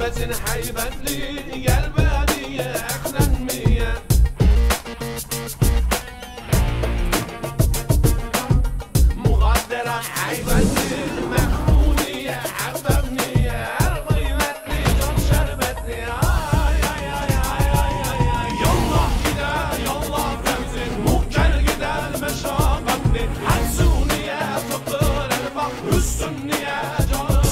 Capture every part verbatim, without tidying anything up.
Sohbetin heybetli gel bediye eklenmeye. Mukaddera heybetli mehmuniye ebbemniye. Her kıymetli çok şerbetli. Ay ay ay ay ay ay ay. Yallah gider yallah fevzi. Muhker gider meşakatli. Her suniye tıpkır elbak. Hüsünniye canım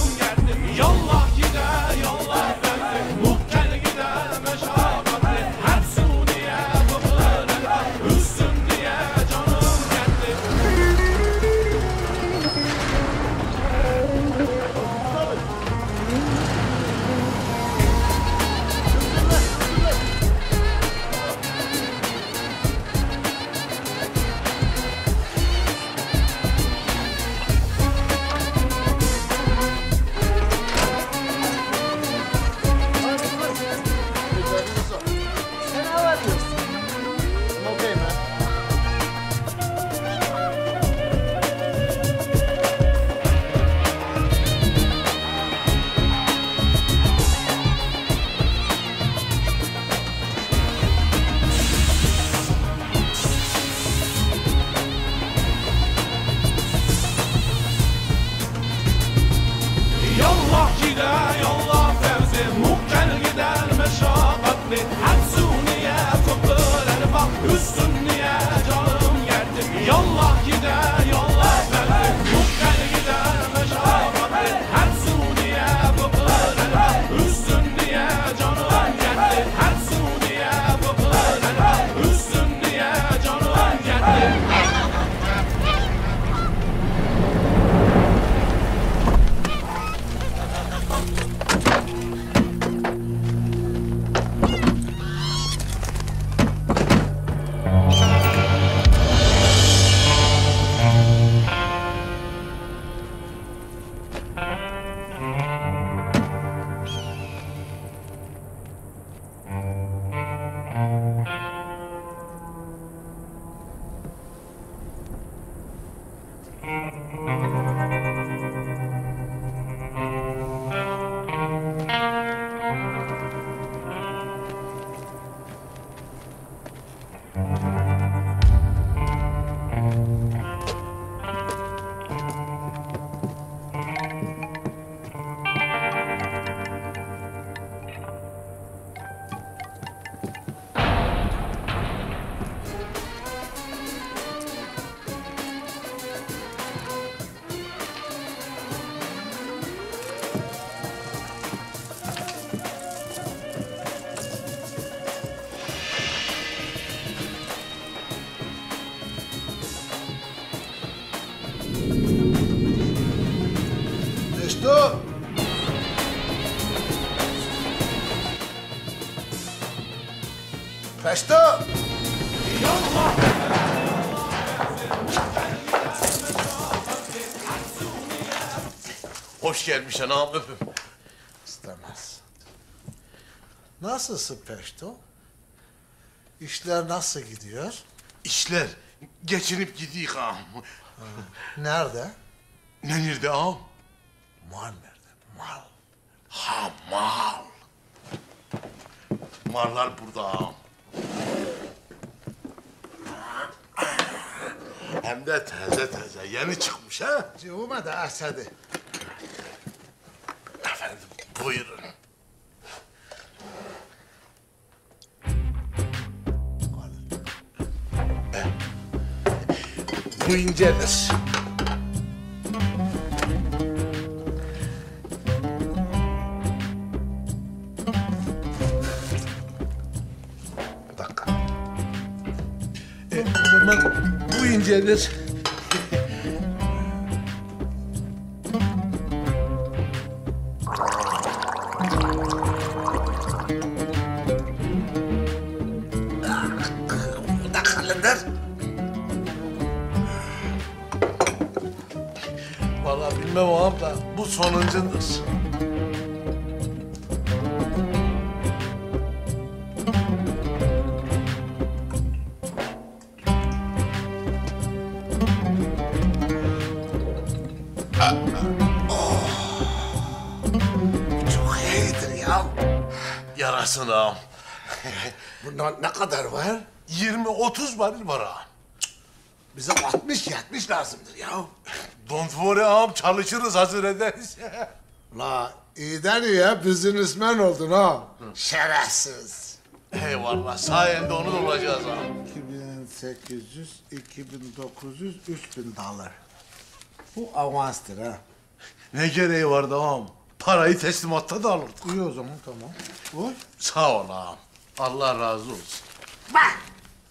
geldim. Yallah gider yallah fevzi. Muhker gider meşakatli. Her suniye tıpkır elbak. Hüsünniye canım geldim. Yallah gider yallah fevzi. Muhker gider meşakkatli. Her suniye tıpkır erbak. Hüsünniye canım geldim. Yallah gider yallah fevzi. Muhker gider meşakkatli. Her suniye tıpkır erbak. Hüsünniye canım geldim. Her suniye tıpkır erbak. Hüsünniye canım geldim. Peşto! Peşto! Yallah! Hoş gelmiş anam, öpüm. İstemez. Nasılsın Peşto? İşler nasıl gidiyor? İşler geçinip gidiyor ağam. Nerede? Ne nerede ağam? Mal nerede? Mal. Ha mal. Mallar burada ağam. Hem de taze taze, yeni çıkmış ha? Cevuma da as hadi. Efendim buyurun. Bu incedir. Gelir. Bu da kalındır. Vallahi bilmem ağam da bu sonuncundur. Ya yarasın ağam. Bundan ne kadar var? yirmi otuz varil var ağam. Bize altmış yetmiş lazımdır ya. Don't worry ağam, çalışırız, hazır ederiz. La iyiden iyiye businessman oldun ağam. Şerefsiz. Eyvallah, sayende onu da bulacağız ağam. iki bin sekiz yüz, iki bin dokuz yüz, üç bin dolar. Bu avanstır ha. Ne gereği vardı ağam? Parayı teslimatta da alırdık. İyi o zaman, tamam. Oy. Sağ ol ağam. Allah razı olsun. Bak!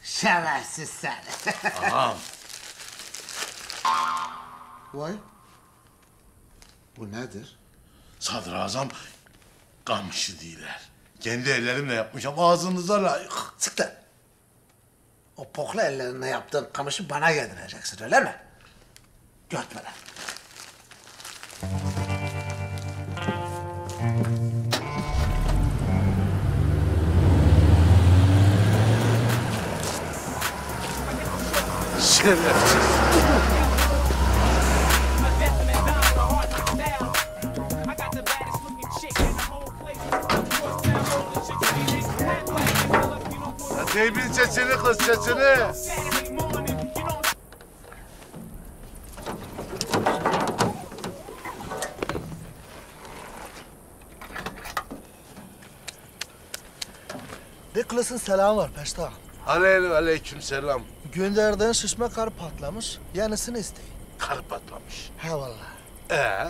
Şerefsiz sen. Ağam. Vay. Bu nedir? Sadrazam kamışı değiller. Kendi ellerimle yapmışım, ağzınıza layık. Sık lan. O poklu ellerinle yaptığın kamışı bana yedireceksin, öyle mi? Götme lan. Şerefsiz. Teybin sesini kız, sesini. De kılasın selam var Peşto. Aleyküm aleyküm selam. Gönderden şişme kar patlamış, yenisini isteyin. Kar patlamış? He vallahi. Ee?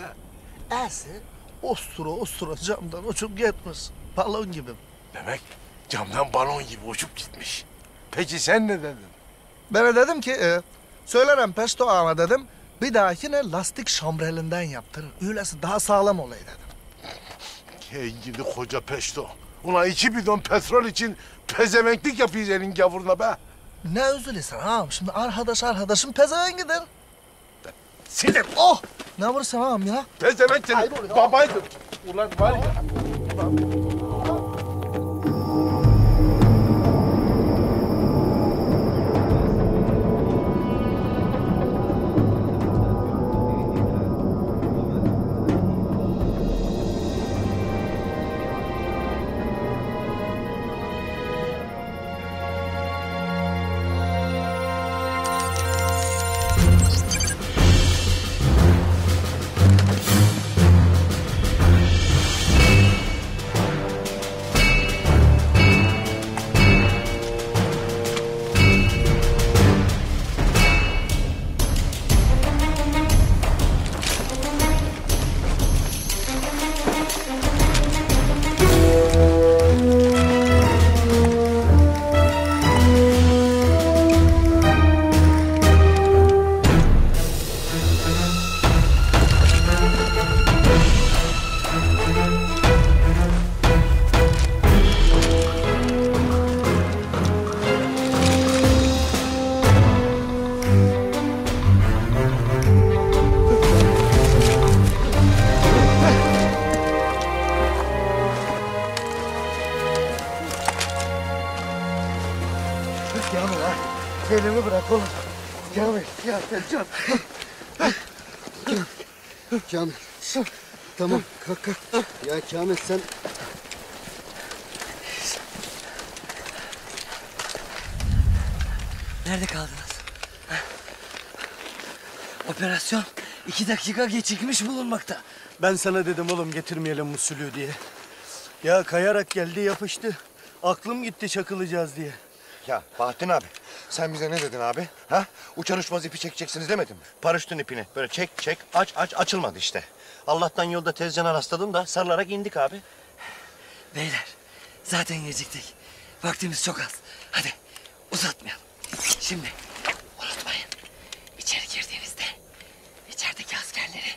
E'si ostura ostura camdan uçup gitmiş, balon gibi. Demek camdan balon gibi uçup gitmiş. Peki sen ne dedin? Ben dedim ki, e, söylerim Peşto ağama dedim, bir dahakine lastik şambrelinden yaptırın, öylesi daha sağlam olayı dedim. Kengidi koca Peşto. Ulan iki bidon petrol için pezevenklik yapıyız elin gavuruna be. Ne üzülüyorsun ağam? Şimdi arkadaş arkadaşım pezevenk gider. Silim! Oh! Ne vurursun ağam ya? Pezevenk senin babaydın. Ulan var ya. Can. Can. Kamil. Tamam kalk kalk. Ya Kamil sen... Nerede kaldınız? Ha? Operasyon iki dakika gecikmiş bulunmakta. Ben sana dedim oğlum getirmeyelim musulü diye. Ya kayarak geldi yapıştı. Aklım gitti çakılacağız diye. Ya Bahattin abi. Sen bize ne dedin abi? Ha? Uçan uçmaz ipi çekeceksiniz demedin mi? Paraşütün ipini böyle çek çek aç aç açılmadı işte. Allah'tan yolda Tezcan'a rastladım da sarılarak indik abi. Beyler zaten geciktik. Vaktimiz çok az. Hadi uzatmayalım. Şimdi unutmayın içeri girdiğinizde içerideki askerleri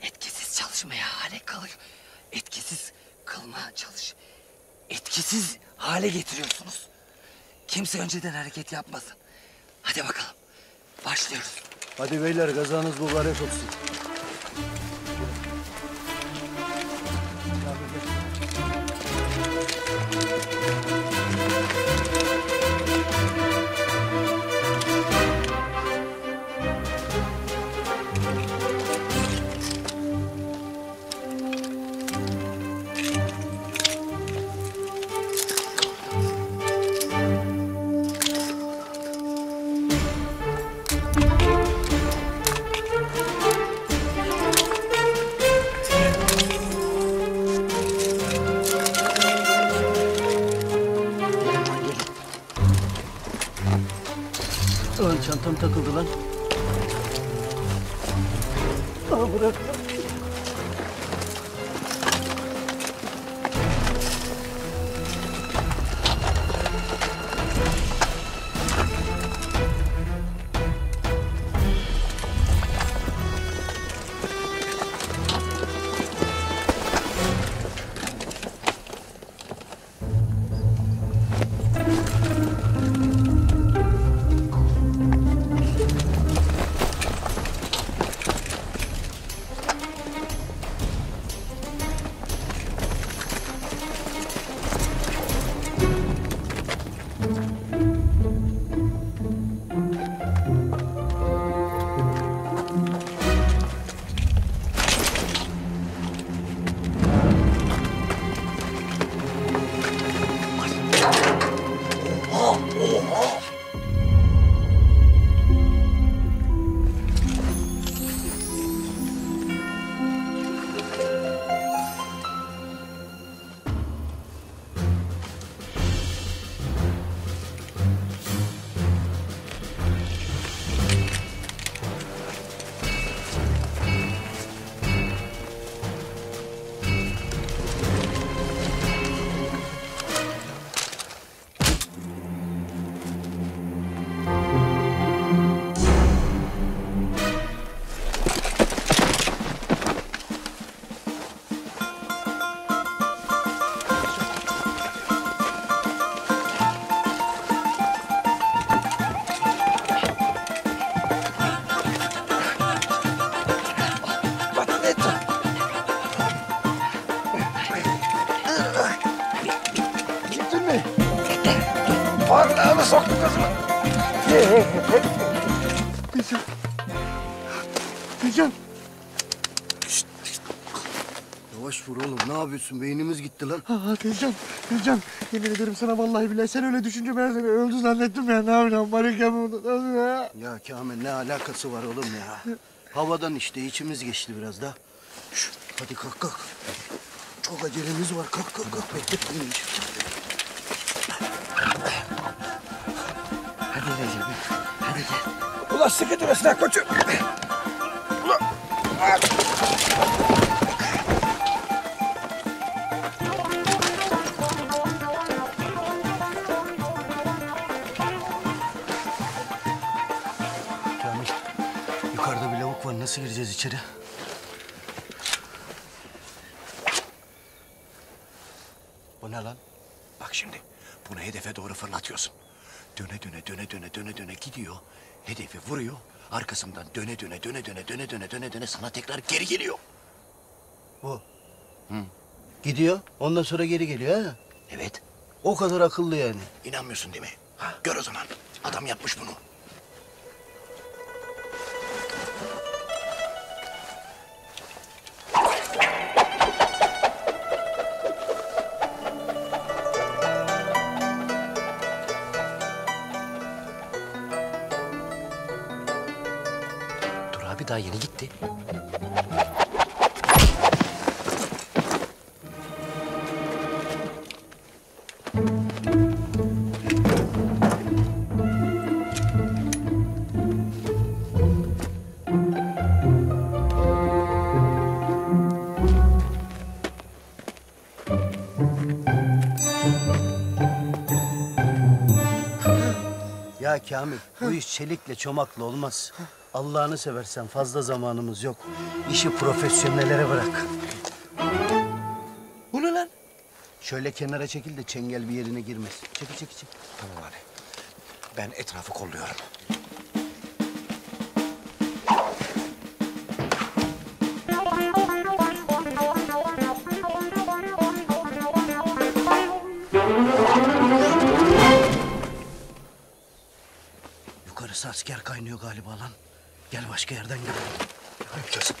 etkisiz çalışmaya hale kalıyor. Etkisiz kılma çalış. Etkisiz hale getiriyorsunuz. Kimse önceden hareket yapmasın. Hadi bakalım. Başlıyoruz. Hadi beyler kazanız mübarek olsun. çantam takıldı lan. Aa, bırak. Beynimiz gitti lan. Ha, Tezcan, Tezcan. Yemin ederim sana vallahi billahi. Sen öyle düşünce ben seni öldü zannettim ya. Ne yapacağım? Barıkken bunu... Ya Kamil ne alakası var oğlum ya? Havadan işte içimiz geçti biraz da. Şşt, hadi kalk kalk. Çok acelemiz var. Kalk kalk kalk. Bekletmeyin. Hadi Recep. Hadi gel. Ulan sıkı durasına koçum. Ulan. Nasıl gireceğiz içeri? Bu ne lan? Bak şimdi, bunu hedefe doğru fırlatıyorsun. Döne döne döne döne döne döne gidiyor, hedefi vuruyor. Arkasından döne döne döne döne döne döne döne döne sana tekrar geri geliyor. Bu? Hı. Gidiyor, ondan sonra geri geliyor ha? Evet. O kadar akıllı yani. İnanmıyorsun değil mi? Ha? Gör o zaman, adam yapmış bunu. Daha yeni gitti. Ya Kamil, bu iş çelikle çomakla olmaz. Allah'ını seversen fazla zamanımız yok. İşi profesyonellere bırak. Bu ne lan? Şöyle kenara çekil de çengel bir yerine girmez. Çekil çekil çekil. Tamam abi. Ben etrafı kolluyorum. Yukarısı asker kaynıyor galiba lan. Gel başka yerden gel. Yapacağız.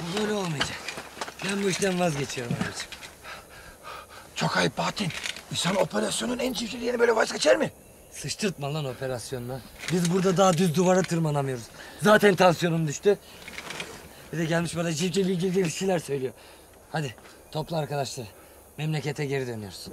Bu böyle olmayacak. Ben bu işten vazgeçiyorum abiciğim. Çok ayıp Bahattin. İnsan operasyonun en çirkin yerini böyle vazgeçer mi? Sıçtırtma lan operasyonla. Biz burada daha düz duvara tırmanamıyoruz. Zaten tansiyonum düştü. Bir de gelmiş bana civcivli civcivli bir şeyler söylüyor. Hadi topla arkadaşlar. Memlekete geri dönüyoruz.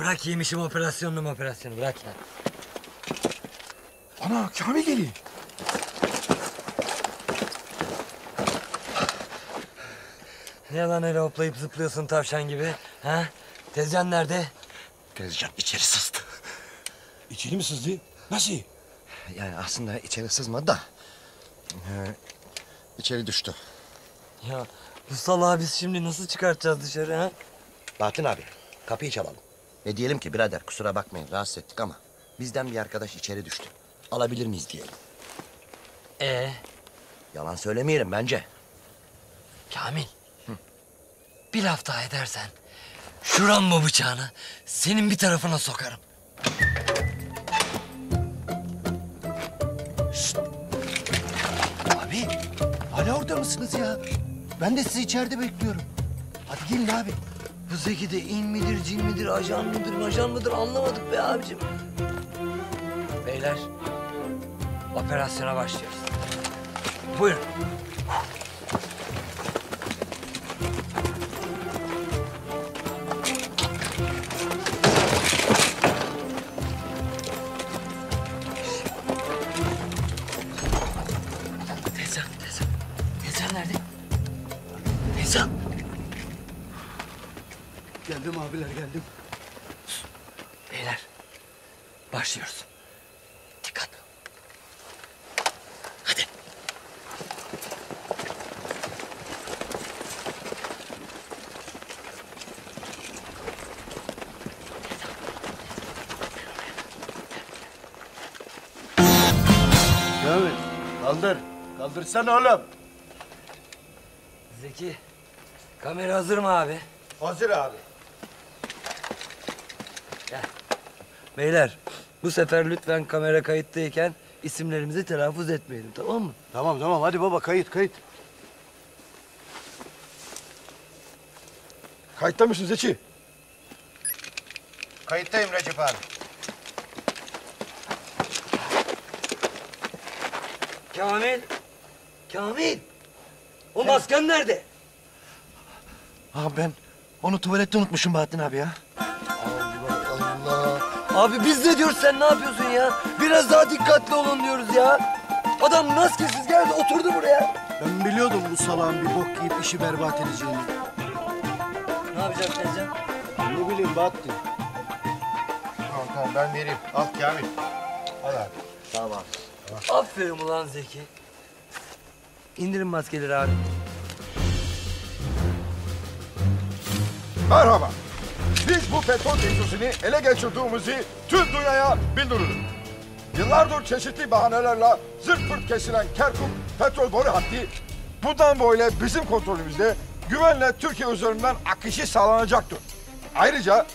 Bırak yemişim operasyonunu operasyonu bırak ya. Ana Kamil geliyor. Ne lan öyle hoplayıp zıplıyorsun tavşan gibi? Ha? Tezcan nerede? Tezcan içeri sızdı. İçeri mi sızdı? Nasıl? Yani aslında içeri sızmadı da. Ee, içeri düştü. Ya bu salağı biz şimdi nasıl çıkartacağız dışarı ha? Bahattin abi kapıyı çalalım. Ne diyelim ki birader kusura bakmayın rahatsız ettik ama bizden bir arkadaş içeri düştü. Alabilir miyiz diyelim. Ee? Yalan söylemeyelim bence. Kamil. Hı? Bir laf daha edersen şuran bu bıçağını senin bir tarafına sokarım. Şşt. Abi hala orada mısınız ya? Ben de sizi içeride bekliyorum. Hadi gelin abi. Bu Zeki de in midir, cin midir, ajan mıdır, majan mıdır anlamadık be abicim. Beyler, operasyona başlıyoruz. Buyurun. Tezcan, Tezcan. Tezcan nerede? Tezcan. Geldim abiler, geldim. Sus. Beyler, başlıyoruz. Dikkat. Hadi. Devam et. Kaldır. Kaldırsana oğlum. Zeki, kamera hazır mı abi? Hazır abi. Beyler, bu sefer lütfen kamera kayıttayken isimlerimizi telaffuz etmeyelim, tamam mı? Tamam, tamam. Hadi baba, kayıt, kayıt. Kayıtta mısın Zeki? Kayıttayım Recep abi. Kamil! Kamil! O Sen... masken nerede? Abi ben onu tuvalette unutmuşum Bahattin abi ya. Abi biz ne diyoruz sen ne yapıyorsun ya? Biraz daha dikkatli olun diyoruz ya. Adam maskesiz geldi oturdu buraya. Ben biliyordum bu salağın bir bok yiyip işi berbat edeceğini. Ne yapacak Tezcan? Ne bileyim Bahattin. Tamam tamam ben vereyim. Al Kamil. Al abi. Tamam. Tamam. Aferin ulan Zeki. İndirin maskeleri abi. Merhaba. Biz bu petrol teknolojisini ele geçirdiğimizi tüm dünyaya bildiririz. Yıllardır çeşitli bahanelerle zırt pırt kesilen Kerkük petrol boru hattı bundan böyle bizim kontrolümüzde güvenle Türkiye üzerinden akışı sağlanacaktır. Ayrıca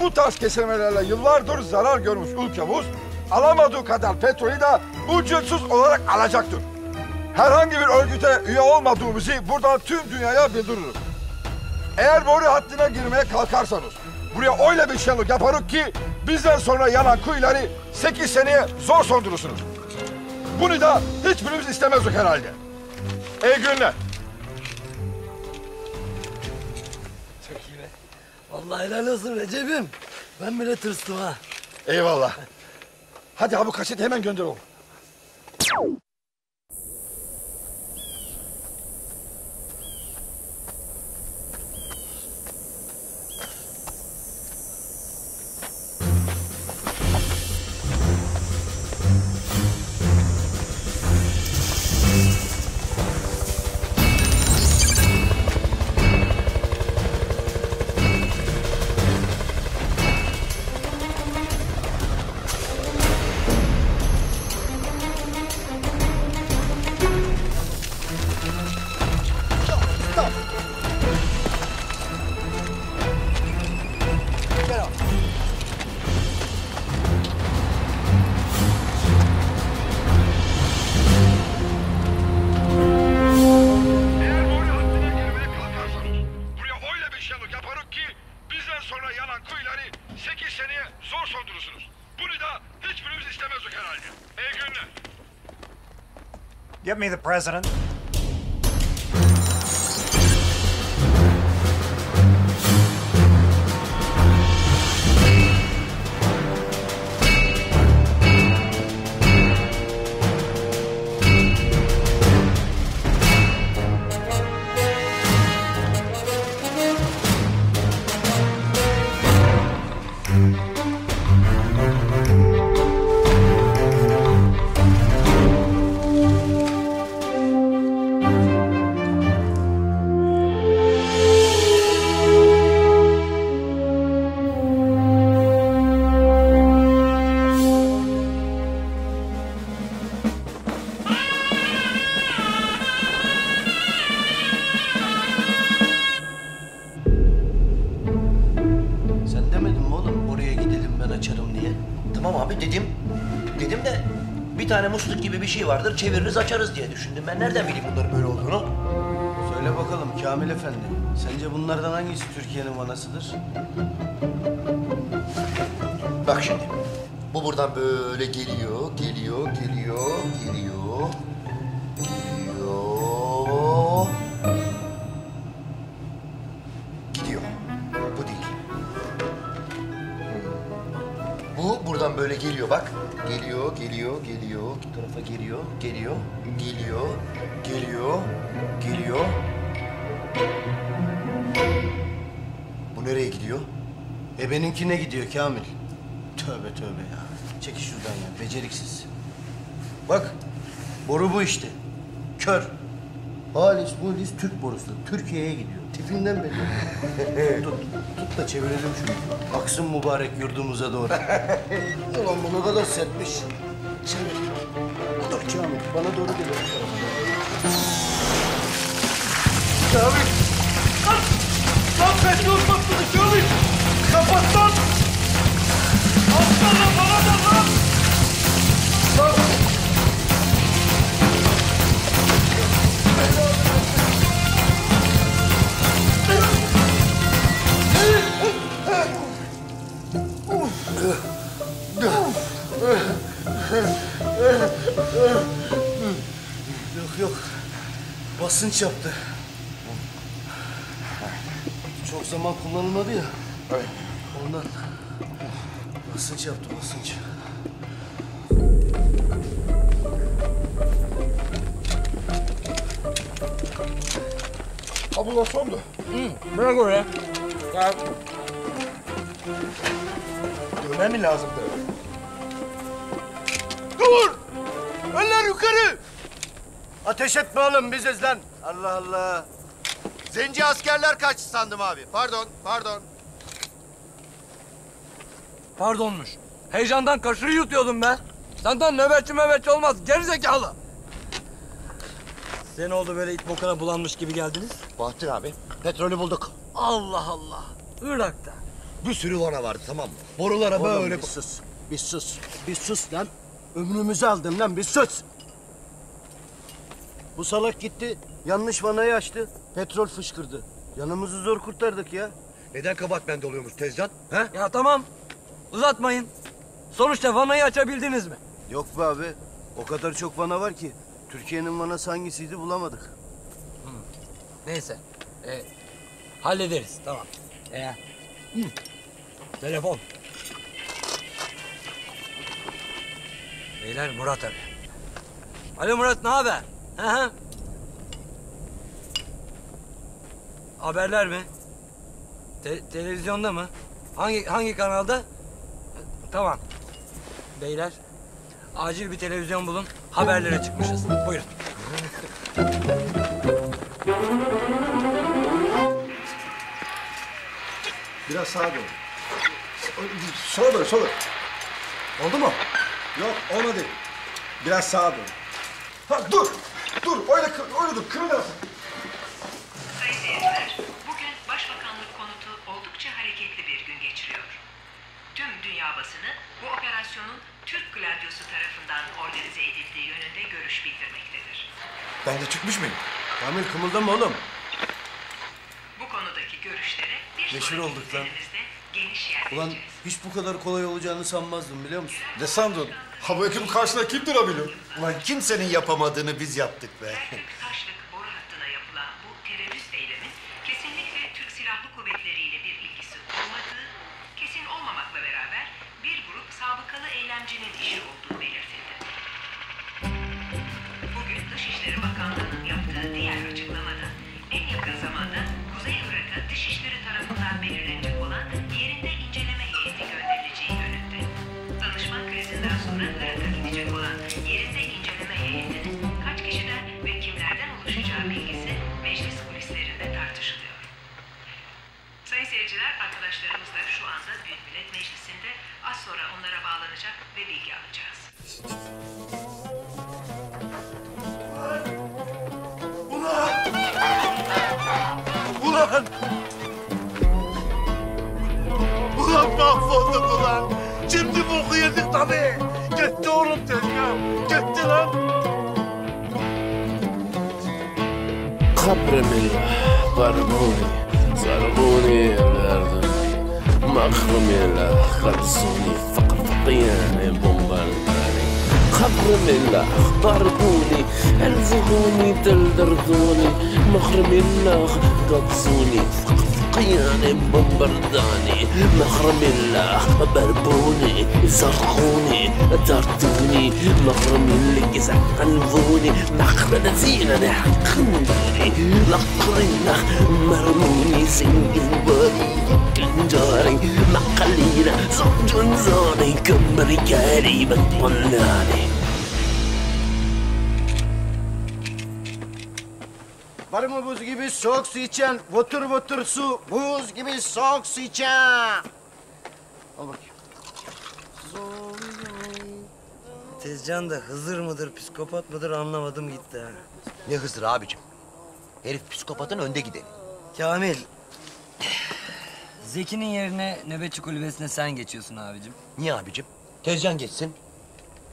bu tarz kesilmelerle yıllardır zarar görmüş ülkemiz alamadığı kadar petrolü de ücretsiz olarak alacaktır. Herhangi bir örgüte üye olmadığımızı buradan tüm dünyaya bildiririz. Eğer boru hattına girmeye kalkarsanız, buraya öyle bir şenlik yaparız ki bizden sonra yanan kuyuları sekiz seneye zor sondurursunuz. Bunu da hiçbirimiz istemezdik herhalde. İyi günler. Çok iyi be. Vallahi helal olsun Recep'im. Ben bile tırstım ha. Eyvallah. Hadi abi kaçet hemen gönder oğlum. Get me the president. Vardır, çeviririz açarız diye düşündüm. Ben nereden bileyim bunların böyle olduğunu? Söyle bakalım Kamil Efendi. Sence bunlardan hangisi Türkiye'nin vanasıdır? Bak şimdi. Bu buradan böyle geliyor, geliyor, geliyor, geliyor. Geliyor. Gidiyor. Bu değil. Bu buradan böyle geliyor bak. Geliyor, geliyor, geliyor. Bu tarafa geliyor, geliyor, geliyor, geliyor, geliyor. Bu nereye gidiyor? E benimkine gidiyor Kamil. Tövbe tövbe ya. Çekil şuradan ya, beceriksiz. Bak, boru bu işte. Kör. Halis bulis Türk borusu. Türkiye'ye gidiyor. Tipinden belli. Tut, tut da çevirelim şunu. Aksın mübarek yurdumuza doğru. Ulan bu ne kadar sertmiş. Çevir. Dur Kamil, bana doğru gel. Kamil! Kaç! Lan Peşto patladı Kamil! Kapat lan! Aslanla bana da lan! Lan! Yok yok, basınç yaptı. Çok zaman kullanılmadı ya, ondan basınç yaptı, basınç. Ha bunlar sondu. Hı, bırak oraya. Ya. Dövme mi lazımdı? Dur! Eller yukarı! Ateş etme oğlum, biziz lan. Allah Allah. Zenci askerler kaçtı sandım abi. Pardon, pardon. Pardonmuş. Heyecandan kaşığı yutuyordum ben. Senden nöbetçi möbetçi olmaz, gerizekalı. Size ne oldu böyle it bokana bulanmış gibi geldiniz? Bahattin abi, petrolü bulduk. Allah Allah. Irak'ta. Bir sürü vana vardı, tamam mı? Borulara oğlum, böyle... Bir sus, bir sus, bir sus lan. Ömrümüzü aldın lan, bir sus. Bu salak gitti, yanlış vanayı açtı, petrol fışkırdı. Yanımızı zor kurtardık ya. Neden kabahat bende oluyormuş Tezcan? Ha? Ya tamam, uzatmayın. Sonuçta vanayı açabildiniz mi? Yok be abi, o kadar çok vana var ki. Türkiye'nin vanası hangisiydi bulamadık. Hı. Neyse, ee, hallederiz, tamam. Ee, hı. Telefon. Beyler Murat abi. Alo Murat, ne haber? Ha? Haberler mi? Te televizyonda mı? Hangi hangi kanalda? Tamam. Beyler, acil bir televizyon bulun. Haberlere çıkmışız. Buyurun. Biraz sağa dön. Sola dön, sola. Oldu mu? Yok, ona değil. Biraz sağa dön. Ha, dur! Dur, öyle, öyle dur, kırın lazım. Sayın seyirciler, bugün Başbakanlık konutu oldukça hareketli bir gün geçiriyor. Tüm dünya basını bu operasyonun Türk gladyosu tarafından organize edildiği yönünde görüş bildirmektedir. Ben de çıkmış mıyım? Kamil, kımıldama oğlum. Bu konudaki görüşlere bir sonraki izlenimizde geniş yer vereceğiz. Ulan hiç bu kadar kolay olacağını sanmazdım biliyor musun? Ne sandın? Hava akımı karşına kim durabilir? Ulan kimsenin yapamadığını biz yaptık be. Kerkük-Taşlık boru hattına yapılan bu terörist eylemin kesinlikle Türk Silahlı Kuvvetleri ile bir ilgisi olmadığı, kesin olmamakla beraber bir grup sabıkalı eylemcinin işi olduğu belirtildi. Bugün Dışişleri Bakanlığı'nın yaptığı diğer açıklamada en yakın zamanda Kuzey Irak'a Dışişleri tarafından belirlenecek olan yerinde inceleme heyeti gönderileceği yönünde. Danışma krizinden sonra Irak'a gidecek olan yerinde inceleme heyetinin kaç kişiden ve kimlerden oluşacağı bilgisi meclis kulislerinde tartışılıyor. Sayın seyirciler, arkadaşlarımız da şu anda Büyük Millet Meclisi'nde, az sonra onlara bağlanacak ve bilgi alacağız. Ulan! Ulan mahvolduk ulan! Şimdi boku yedik tabii! Gitti oğlum Tezcan! Gitti lan! Kabremi, barbuni, zarbuni, verduni, mahrumela, kalsuni, fakr fakiyane, bombardani. Kabremi, barbuni, elzuhuni, delderduni. مخرم الله قبصوني قياني بمبرداني مخرم الله بربوني زرقوني دارتوني مخرم اللي يزعق قلبوني مخرم زينة حقني لقرنا مرموني سنجل باري كنجاري مقلينا زوجون زاني كمريكاري بطلاني. Var mı buz gibi soğuk su içen? Votur votur su, buz gibi soğuk su içen. Al bakayım. Tezcan da Hızır mıdır, psikopat mıdır anlamadım gitti ha. Ne Hızır abicim? Herif psikopatın önde gideni. Kamil. Zeki'nin yerine nöbetçi kulübesine sen geçiyorsun abicim. Niye abicim? Tezcan geçsin.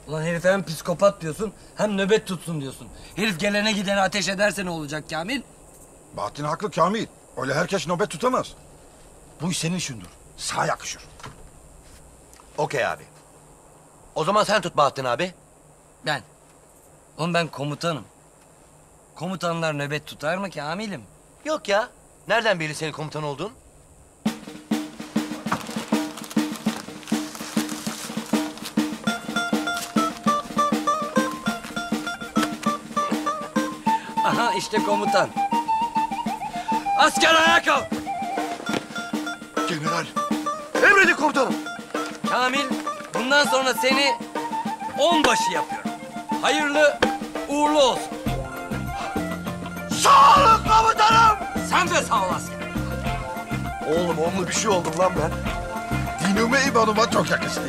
Ulan herif hem psikopat diyorsun, hem nöbet tutsun diyorsun. Herif gelene gidene ateş ederse ne olacak Kamil? Bahattin haklı Kamil. Öyle herkes nöbet tutamaz. Bu iş senin işindir. Sağa yakışır. Okey abi. O zaman sen tut Bahattin abi. Ben? Oğlum ben komutanım. Komutanlar nöbet tutar mı Kamil'im? Yok ya. Nereden belli senin komutan olduğun? Aha işte komutan. Asker ayağa kalk. General. Emredin komutanım. Kamil, bundan sonra seni onbaşı yapıyorum. Hayırlı uğurlu olsun. Sağ olun komutanım. Sen de sağ ol asker. Oğlum onunla bir şey oldum lan ben. Dinime imanıma çok yakıştım.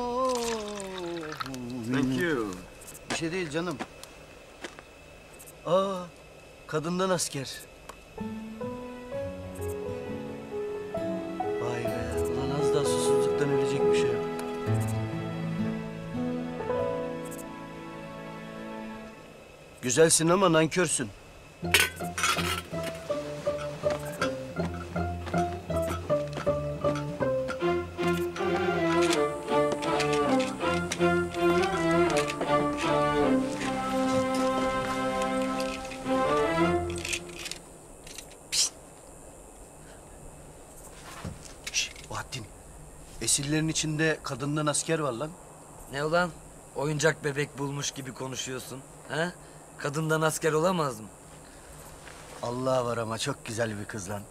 Oh. Thank you. Bir şey değil canım. Aa, kadından asker. Vay be, ulan az daha susuzluktan ölecekmiş ya. Güzelsin ama nankörsün. Esirlerin içinde kadından asker var lan. Ne ulan? Oyuncak bebek bulmuş gibi konuşuyorsun. Ha? Kadından asker olamaz mı? Allah var ama çok güzel bir kız lan.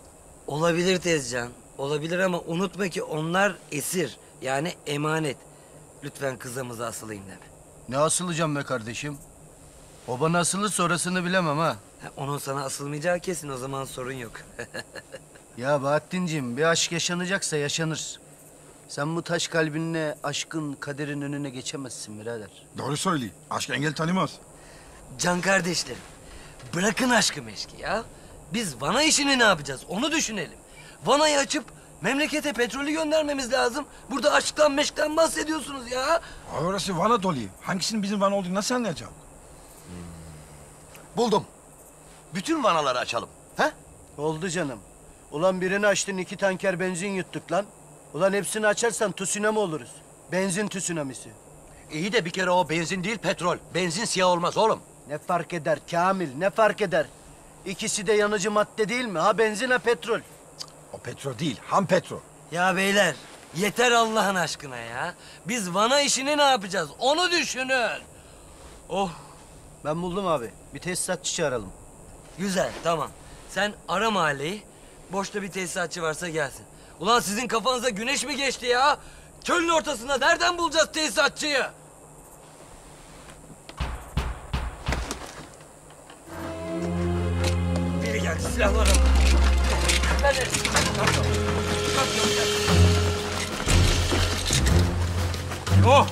Olabilir Tezcan. Olabilir ama unutma ki onlar esir. Yani emanet. Lütfen kızımıza asılayım deme. Ne asılacağım be kardeşim? O bana asılır sonrasını bilemem ha. Ha, onun sana asılmayacağı kesin, o zaman sorun yok. Ya Bahattin'cim, bir aşk yaşanacaksa yaşanır. Sen bu taş kalbinle aşkın, kaderin önüne geçemezsin birader. Doğru söyleyeyim. Aşk engel tanımaz. Can kardeşlerim, bırakın aşkı meşki ya. Biz Van'a işini ne yapacağız, onu düşünelim. Van'ayı açıp memlekete petrolü göndermemiz lazım. Burada aşktan meşkten bahsediyorsunuz ya. Ay orası Van'a dolu. Hangisinin bizim Van olduğunu nasıl anlayacağım? Hmm. Buldum. Bütün Vanaları açalım. Ha? Oldu canım. Ulan birini açtın, iki tanker benzin yuttuk lan. Ulan hepsini açarsan tsunami oluruz. Benzin tsunamisi. İyi de bir kere o benzin değil petrol. Benzin siyah olmaz oğlum. Ne fark eder Kamil, ne fark eder? İkisi de yanıcı madde değil mi? Ha benzin ha petrol. Cık, o petrol değil, ham petrol. Ya beyler, yeter Allah'ın aşkına ya. Biz Van'a işini ne yapacağız? Onu düşünün. Oh. Ben buldum abi. Bir tesisatçı çağıralım. Güzel, tamam. Sen ara mahalleyi. Boşta bir tesisatçı varsa gelsin. Ulan sizin kafanıza güneş mi geçti ya? Çölün ortasında nereden bulacağız tesisatçıyı? Biri geldi, silahlar alın. Ben de... Oh!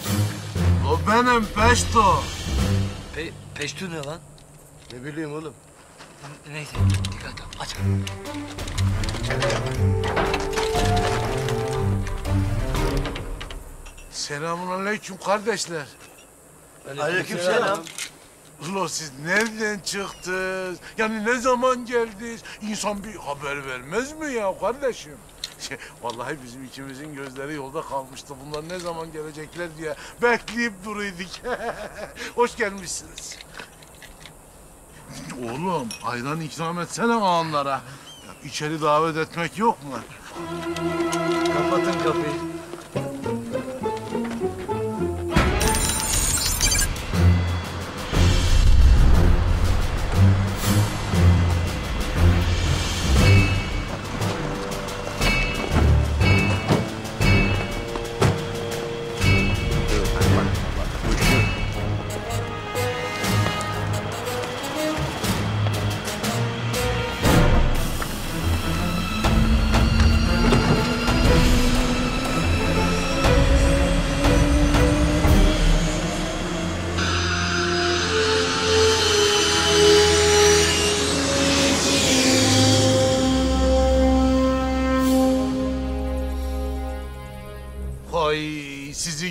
O benim Peşto. Pe... Peşto ne lan? Ne bileyim oğlum. Neyse, dikkat et. Aç. Selamünaleyküm kardeşler. Aleykümselam. Ulan siz nereden çıktınız? Yani ne zaman geldiniz? İnsan bir haber vermez mi ya kardeşim? Şey, vallahi bizim ikimizin gözleri yolda kalmıştı. Bunlar ne zaman gelecekler diye bekleyip duruyorduk. Hoş gelmişsiniz. Oğlum ayran ikram etsene ağanlara. İçeri davet etmek yok mu? Kapatın kapıyı.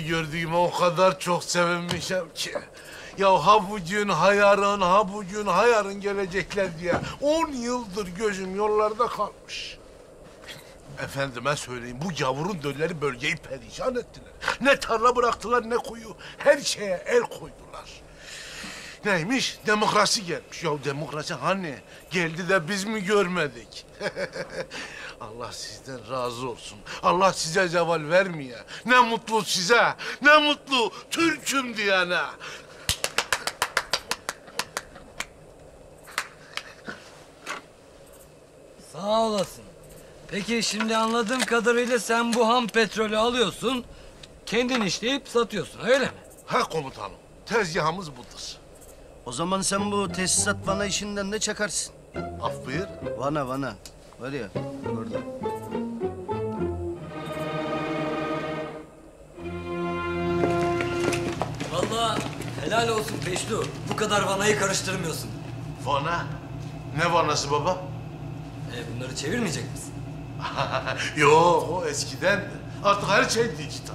Gördüğüme o kadar çok sevinmişim ki. Ya ha bugün ha yarın, ha bugün ha yarın gelecekler diye on yıldır gözüm yollarda kalmış. Efendime söyleyeyim, bu gavurun dölleri bölgeyi perişan ettiler. Ne tarla bıraktılar ne kuyu, her şeye el koydular. Neymiş? Demokrasi gelmiş. Ya demokrasi hani? Geldi de biz mi görmedik? Allah sizden razı olsun. Allah size zeval vermeye. Ne mutlu size. Ne mutlu Türk'üm diyene. Sağ olasın. Peki şimdi anladığım kadarıyla sen bu ham petrolü alıyorsun. Kendin işleyip satıyorsun öyle mi? Ha komutanım. Tezgahımız budur. O zaman sen bu tesisat Van'a işinden de çakarsın. Af buyur. Van'a, Van'a. Var ya, orada. Vallahi helal olsun Peşto. Bu kadar Van'a'yı karıştırmıyorsun. Van'a? Ne Van'ası baba? E, bunları çevirmeyecek misin? Yok, o eskiden. Artık her şey dijital.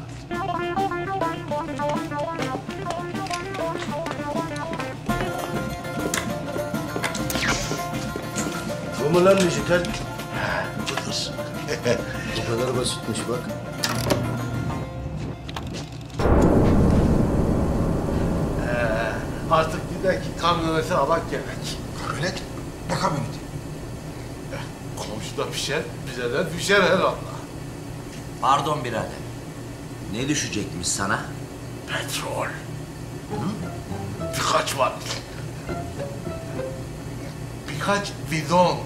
Bu mu lan müzikal? Ha, budur. Bu kadar basitmiş bak. Ee, artık gidelim ki kamyoneti alak gelmek. Kamyonet? Ne kamyoneti? Eh, komşuda pişer, bize de düşer herhalde. Pardon birader. Ne düşecekmiş sana? Petrol. Hı? Birkaç var. Birkaç bidon.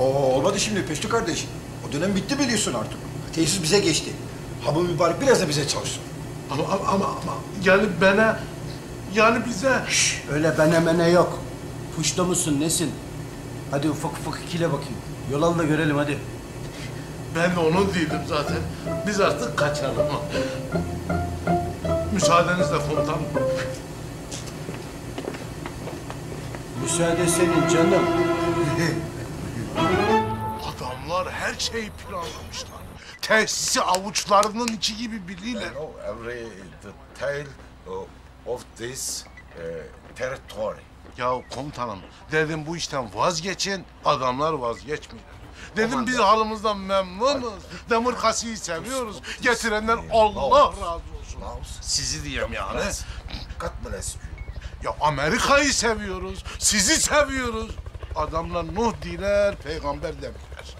Oo, olmadı şimdi Peşto kardeş. O dönem bitti biliyorsun artık. Tesis bize geçti. Ha bu mübarek biraz da bize çalışsın. Ama ama ama ama yani bana yani bize. Şş, öyle bana mene yok. Puşta mısın nesin? Hadi ufak ufak ikile bakayım. Yol al da görelim hadi. Ben de onu değilim zaten. Biz artık kaçalım. Müsaadenizle komutanım. Müsaade senin canım. Adamlar her şeyi planlamışlar. Tesisi avuçlarının içi gibi biliyorlar. I know every detail of this territory. Ya komutanım, dedim bu işten vazgeçin, adamlar vazgeçmiyor. Dedim biz halımızdan memnunuz, demokrasiyi seviyoruz, getirenler Allah razı olsun. Sizi diyeyim yani. Ya Amerika'yı seviyoruz, sizi seviyoruz. Adamlar Nuh diler, peygamber demişler.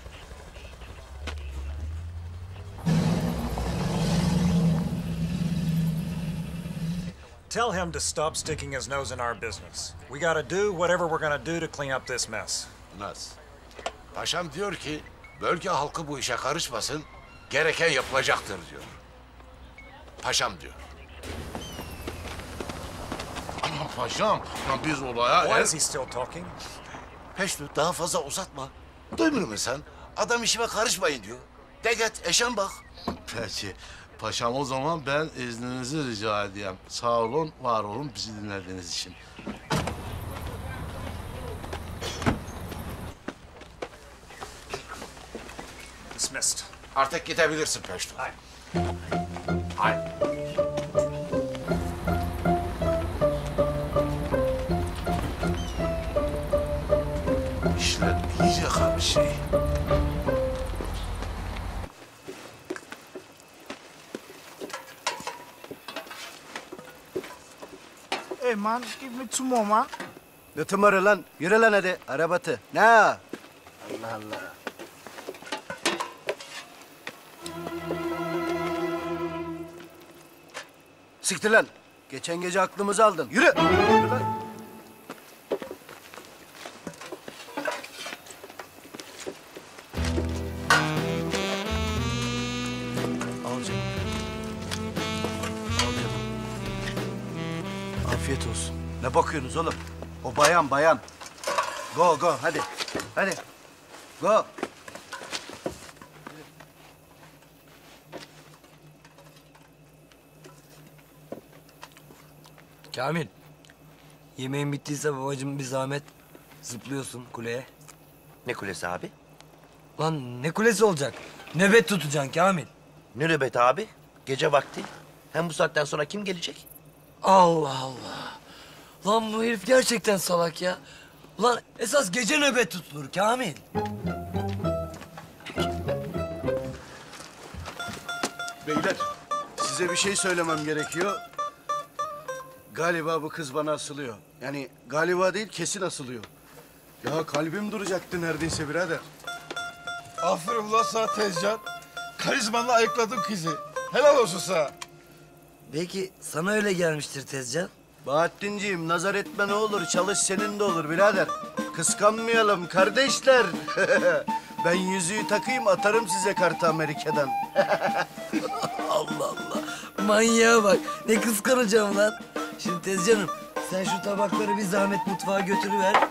Tell him to stop sticking his nose in our business. We gotta do whatever we're gonna do to clean up this mess. Nasıl? Paşam diyor ki, bölge halkı bu işe karışmasın, gereken yapılacaktır diyor. Paşam diyor. Ama paşam, lan biz olaya... Why is he still talking? Peşto, daha fazla uzatma. Duymuyor musun sen? Adam işime karışmayın diyor. Deget, eşen bak. Peki. Paşam o zaman ben izninizi rica edeyim. Sağ olun, var olun bizi dinlediğiniz için. Dismissed. Artık gidebilirsin Peşto. Hayır. Hayır. İşler iyice kalmış şey. Hey man, give me two more man. Ne tımarı lan? Yürü lan hadi, arabatı. Ne? Allah Allah. Siktir lan. Geçen gece aklımızı aldın. Yürü! Yürü lan. Al canım. Al canım. Afiyet olsun. Ne bakıyorsunuz oğlum? O bayan bayan. Go go hadi. Hadi. Go. Kamil, yemeğin bittiyse babacığım bir zahmet zıplıyorsun kuleye. Ne kulesi abi? Lan ne kulesi olacak? Nöbet tutacaksın Kamil. Ne nöbet abi? Gece vakti. Hem bu saatten sonra kim gelecek? Allah Allah. Lan bu herif gerçekten salak ya. Lan esas gece nöbet tutulur Kamil. Beyler, size bir şey söylemem gerekiyor. Galiba bu kız bana asılıyor. Yani galiba değil, kesin asılıyor. Ya kalbim duracaktı neredeyse birader. Aferin ulan sana Tezcan. Karizmanla ayıkladın kızı. Helal olsun sana. Belki sana öyle gelmiştir Tezcan. Bahattinciğim, nazar etme ne olur, çalış senin de olur birader. Kıskanmayalım kardeşler. Ben yüzüğü takayım, atarım size kartı Amerika'dan. Allah Allah, manyağa bak. Ne kıskanacağım lan. Şimdi Tezcan'ım, sen şu tabakları bir zahmet mutfağa götürüver.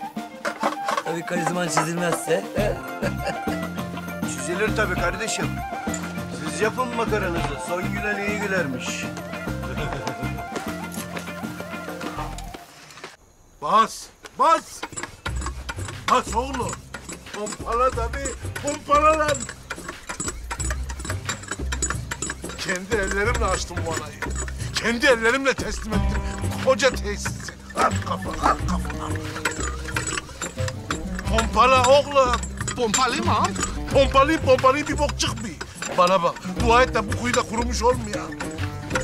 Tabii karizman çizilmezse. Çizilir tabii kardeşim. Siz yapın makaranızı, son gülen iyi gülermiş. Bas, bas! Bas oğlum! Pompala tabii, pompala lan! Kendi ellerimle açtım bu anayı. Kendi ellerimle teslim ettim. Koca tesisi. At kafa, at kafana. Pompala oğlum. Pompalayayım ha? Pompalayayım, pompalayayım bir bok çıkmıyor. Bana bak, dua et de bu kuyu da kurumuş olmuyor.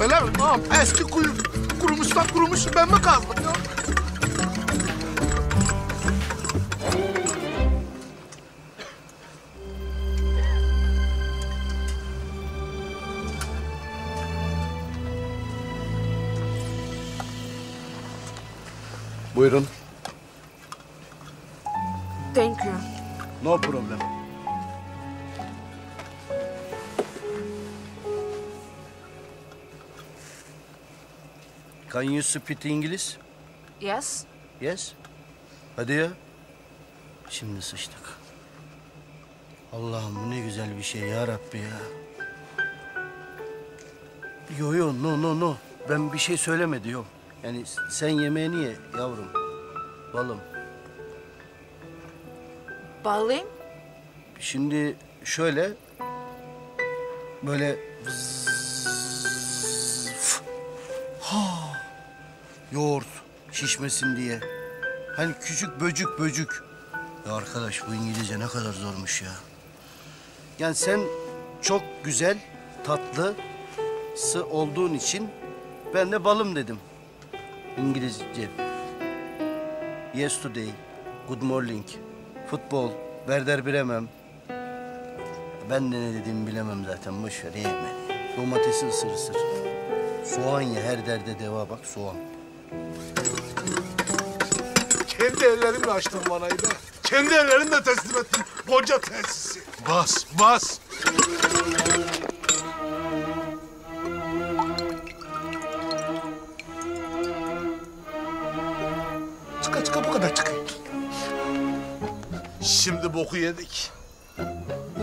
Öyle mi? Tamam, eski kuyu kurumuştan kurumuş, ben mi kazdım ya? Buyurun. Thank you. No problem. Can you speak English? Yes. Yes. Hadi ya. Şimdi sıçtık. Allah'ım bu ne güzel bir şey ya Rabbi ya. Yo yo no no no. Ben bir şey söyleme diyorum. Yani sen yemeğini ye yavrum, balım. Balım? Şimdi şöyle, böyle vızzzz, ha, yoğurt şişmesin diye. Hani küçük böcük böcük. Ya arkadaş bu İngilizce ne kadar zormuş ya. Yani sen çok güzel, tatlı, sı olduğun için ben de balım dedim. İngilizce. Yesterday, good morning, futbol, Werder Bremen. Ben de ne dediğimi bilemem zaten, boş ver, yeme. Domatesi ısır ısır. Soğan ye, her derde deva, bak soğan. Kendi ellerimle açtım vanayı da. Kendi ellerimle teslim ettim. Bonca tesisi. Bas, bas. Çıka çıka bu kadar çıkıyor. Şimdi boku yedik.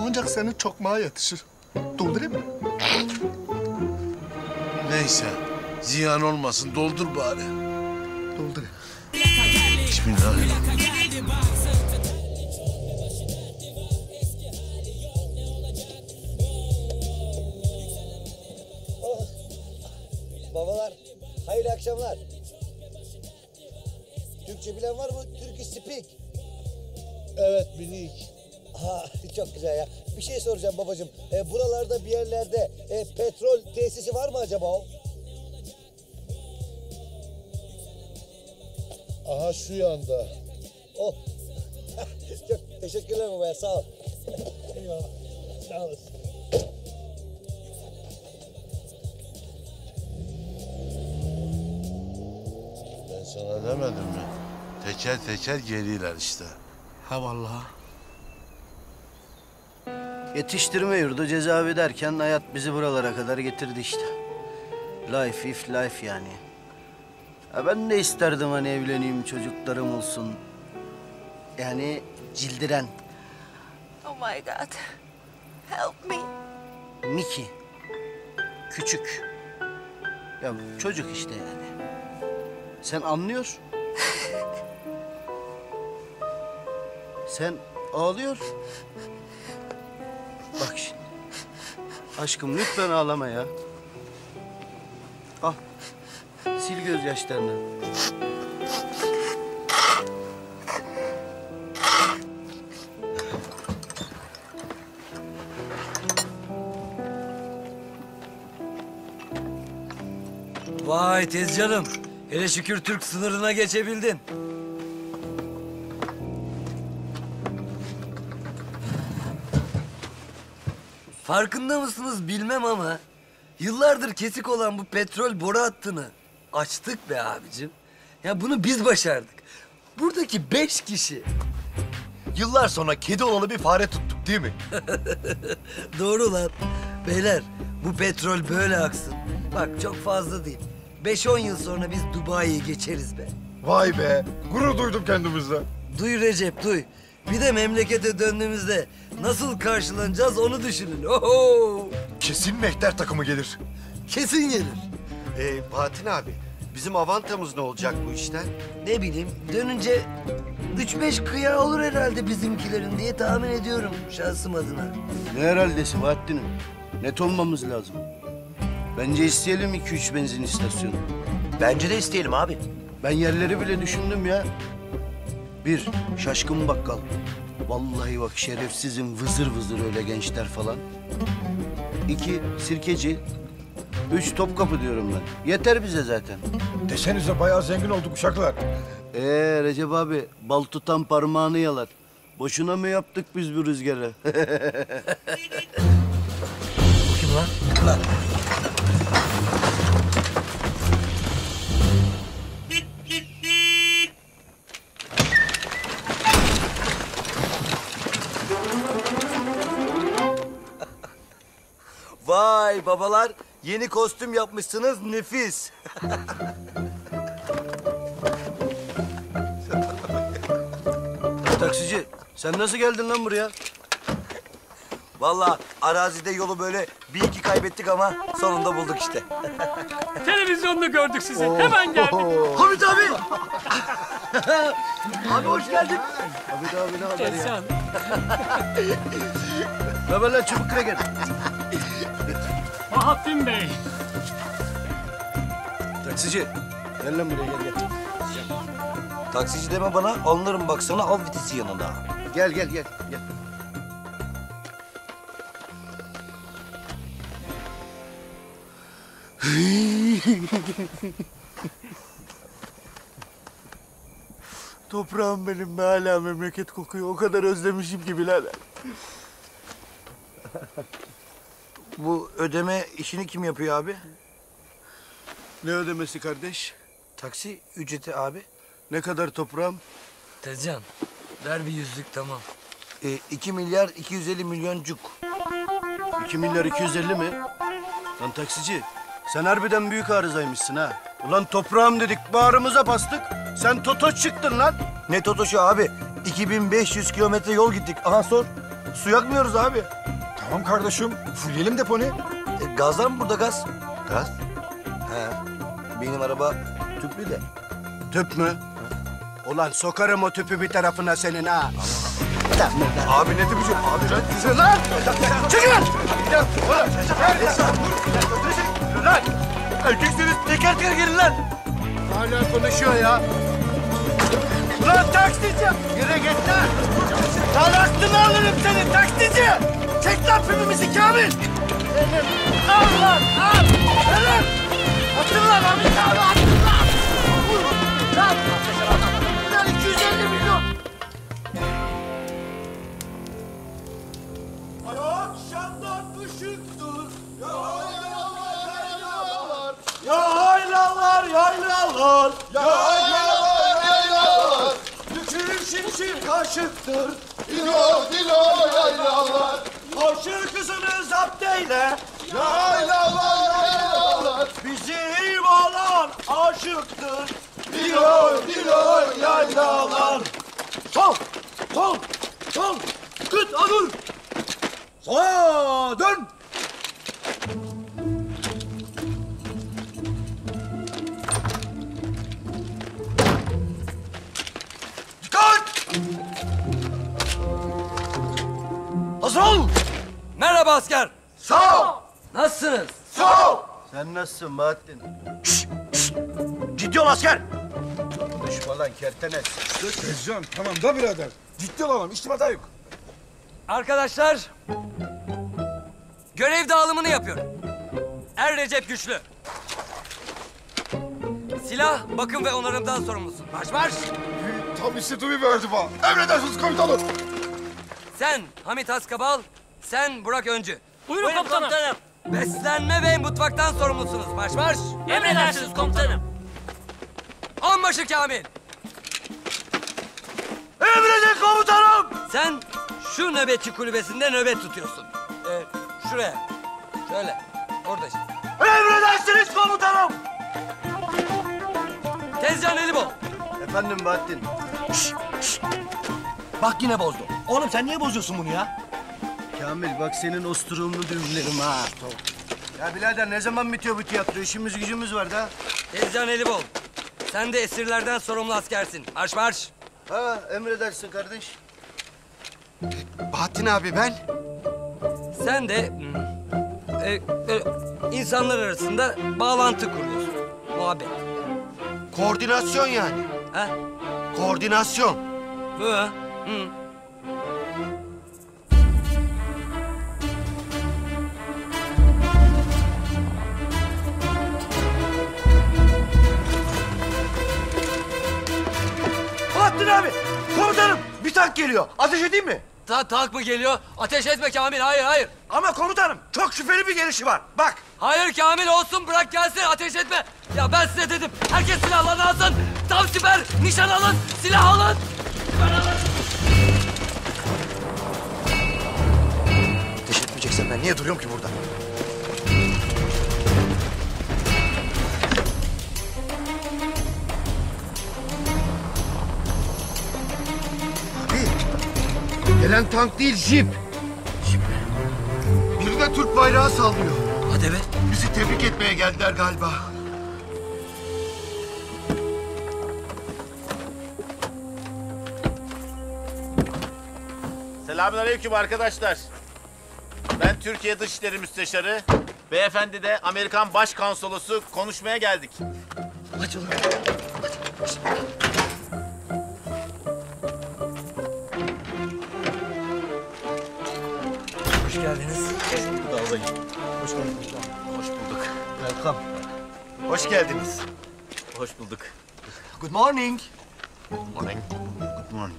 Ancak senin çokmağa yetişir. Doldurayım mı? Neyse, ziyan olmasın. Doldur bari. Doldur. Bismillahirrahmanirrahim. Oh. Babalar, hayırlı akşamlar. Türkçe bilen var mı? Türkçe speak. Evet, bilik. Ha, çok güzel ya. Bir şey soracağım babacığım. E, buralarda bir yerlerde e, petrol tesisi var mı acaba o? Aha şu yanda. Oh. Çok teşekkürler babaya. Sağ ol. Eyvallah. Sağ olasın. Ben sana demedim mi? Teker teker geliyorlar işte. Ha vallahi. Yetiştirme yurdu, cezaevi derken hayat bizi buralara kadar getirdi işte. Life if life yani. Ya ben de isterdim hani evleneyim, çocuklarım olsun. Yani cildiren. Oh my God. Help me. Mickey. Küçük. Ya çocuk işte yani. Sen anlıyor. Sen ağlıyor. Bak şimdi. Aşkım lütfen ağlama ya. Al. Sil gözyaşlarını. Vay Tezcan'ım. Hele şükür Türk sınırına geçebildin. Farkında mısınız bilmem ama yıllardır kesik olan bu petrol boru hattını açtık be abicim. Ya bunu biz başardık. Buradaki beş kişi. Yıllar sonra kedi olalı bir fare tuttuk değil mi? Doğru lan. Beyler bu petrol böyle aksın. Bak çok fazla değil. Beş on yıl sonra biz Dubai'ye geçeriz be. Vay be. Gurur duydum kendimizle. Duy Recep duy. Bir de memlekete döndüğümüzde nasıl karşılanacağız onu düşünün. Oho! Kesin mehter takımı gelir. Kesin gelir. Ee, Bahattin abi, bizim avantamız ne olacak bu işten? Ne bileyim, dönünce üç beş kıya olur herhalde bizimkilerin diye tahmin ediyorum şahsım adına. Ne herhaldesi Bahattin'im? Net olmamız lazım. Bence isteyelim iki üç benzin istasyonu. Bence de isteyelim abi. Ben yerleri bile düşündüm ya. Bir, şaşkın bakkal. Vallahi bak şerefsizim, vızır vızır öyle gençler falan. İki, sirkeci. Üç, Topkapı diyorum ben. Yeter bize zaten. Desenize bayağı zengin olduk uşaklar. Ee Recep abi, bal tutan parmağını yalar. Boşuna mı yaptık biz bu rüzgarı? Kim lan? Lan. Vay babalar, yeni kostüm yapmışsınız, nefis. Taksici, sen nasıl geldin lan buraya? Vallahi arazide yolu böyle bir iki kaybettik ama sonunda bulduk işte. Televizyonda gördük sizi, oh. Hemen geldik. Oh. Hamit abi! Abi hoş geldin. Hamit abi ne haber ya? Ne haber lan çubuk kreker? Bahattin Bey. Taksici, gel lan buraya gel gel. Taksici deme bana, anlarım baksana al vitesi yanına. Gel gel gel gel. Toprağım benim be, hala memleket kokuyor. O kadar özlemişim ki birader. Bu ödeme işini kim yapıyor abi? Ne ödemesi kardeş? Taksi ücreti abi. Ne kadar toprağım? Tezcan, ver bir yüzlük tamam. E, iki milyar iki yüz elli milyoncuk. iki milyar iki yüz elli mi? Lan taksici, sen harbiden büyük arızaymışsın ha. Ulan toprağım dedik, bağrımıza bastık. Sen totoş çıktın lan. Ne totoşu abi? iki bin beş yüz kilometre yol gittik. Aha sor. Su yakmıyoruz abi. Tamam kardeşim, fulleyelim deponu. E, gaz var mı burada gaz? Gaz? He, benim araba tüplü de. Tüp mü? Ulan sokarım o tüpü bir tarafına senin ha. Abi ne tüpü? Abi lan güzel lan! Çekil lan! Ulan! Lan! Öleceksiniz, teker teker gelin lan! Hala konuşuyor ya. Ulan taksici! Yere git lan! Lan aklını alırım seni taksici! Çek lan pipimizi Kamil! Al lan! Al! Ölüm! Atın lan abi! Atın lan! Lan! Lan iki yüz elli milyon! Akşamdan ışıktır! Ya haylalar! Haylalar! Ya haylalar! Haylalar! Ya haylalar! Haylalar! Düşürüm şimşir kaşıktır! Dilo! Dilo! Haylalar! Koşur kızını zapt eyle! Ya haylalar! Haylalar! Bizi hivalan aşıktır! Dilo! Dilo! Haylalar! Sol! Sol! Sol! Kıt alır! Sağa dön! Dikkat! Hazır ol! Merhaba asker! Sağ ol! Nasılsınız? Sağ ol! Sen nasılsın Bahattin? Şşş! Şşş! Ciddi ol asker! Konuşma lan kertenes! Tezcan tamam da birader! Ciddi olalım, iştimata yok! Arkadaşlar, görev dağılımını yapıyorum. Er Recep Güçlü. Silah, bakım ve onarımdan sorumlusun. Marş marş! Tam istediğimi verdim ha. Emredersiniz komutanım. Sen Hamit Askabal, sen Burak Öncü. Buyurun, Buyurun komutanım. komutanım. Beslenme ve mutfaktan sorumlusunuz. Marş marş! Emredersiniz komutanım. Onbaşı Kamil. Emredin komutanım! Sen şu nöbetçi kulübesinde nöbet tutuyorsun. Ee, şuraya. Şöyle. Orada işte. Emredersiniz komutanım! Tezcan Elibol. Efendim Bahattin. Şşş, şşş. Bak yine bozdu. Oğlum sen niye bozuyorsun bunu ya? Kamil bak senin osturuğumlu düğümlerim ha. Ya birader ne zaman bitiyor bu tiyatro? İşimiz gücümüz var da. Tezcan Elibol. Sen de esirlerden sorumlu askersin. Marş marş. Ha emredersin kardeş. Bahattin abi ben. Sen de e, e, insanlar arasında bağlantı kuruyorsun. Muhabbet. Koordinasyon yani. Ha? Koordinasyon. Hı hı. Bahattin abi, komutanım. Bir tank geliyor. Ateş edeyim mi? Ta tank mı geliyor? Ateş etme Kamil. Hayır, hayır. Ama komutanım çok şüpheli bir gelişi var. Bak. Hayır Kamil olsun. Bırak gelsin. Ateş etme. Ya ben size dedim. Herkes silahlarını alsın. Tam siper. Nişan alın. Silah alın. Siper alın. Ateş etmeyeceksen ben niye duruyorum ki burada? Gelen tank değil, jip. Jip mi? Biri de Türk bayrağı sallıyor. Hadi be. Bizi tebrik etmeye geldiler galiba. Selamünaleyküm arkadaşlar. Ben Türkiye Dışişleri Müsteşarı. Beyefendi de Amerikan Başkonsolosu. Konuşmaya geldik. Hadi oğlum. Hadi. Hoş geldiniz. Hoş bulduk ağabey. Hoş bulduk. Hoş bulduk. Welcome. Hoş geldiniz. Hoş bulduk. Good morning. Good morning. Good morning.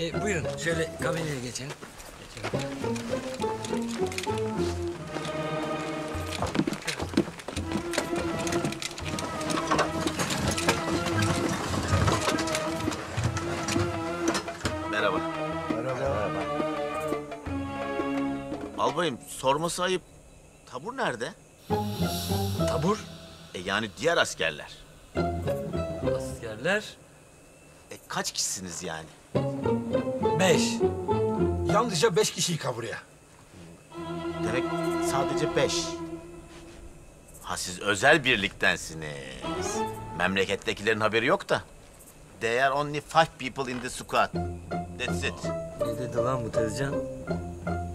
Ee, buyurun, şöyle kabineye geçelim. geçelim. Merhaba. Merhaba. Merhaba. Albayım, sorması ayıp. Tabur nerede? Tabur? E yani diğer askerler. Askerler? E kaç kişisiniz yani? Beş. Yalnızca beş kişiyi kavuruya. Demek sadece beş. Ha siz özel birliktensiniz. Memlekettekilerin haberi yok da. There are only five people in the squad. That's it. Ne dedi lan bu Tezcan?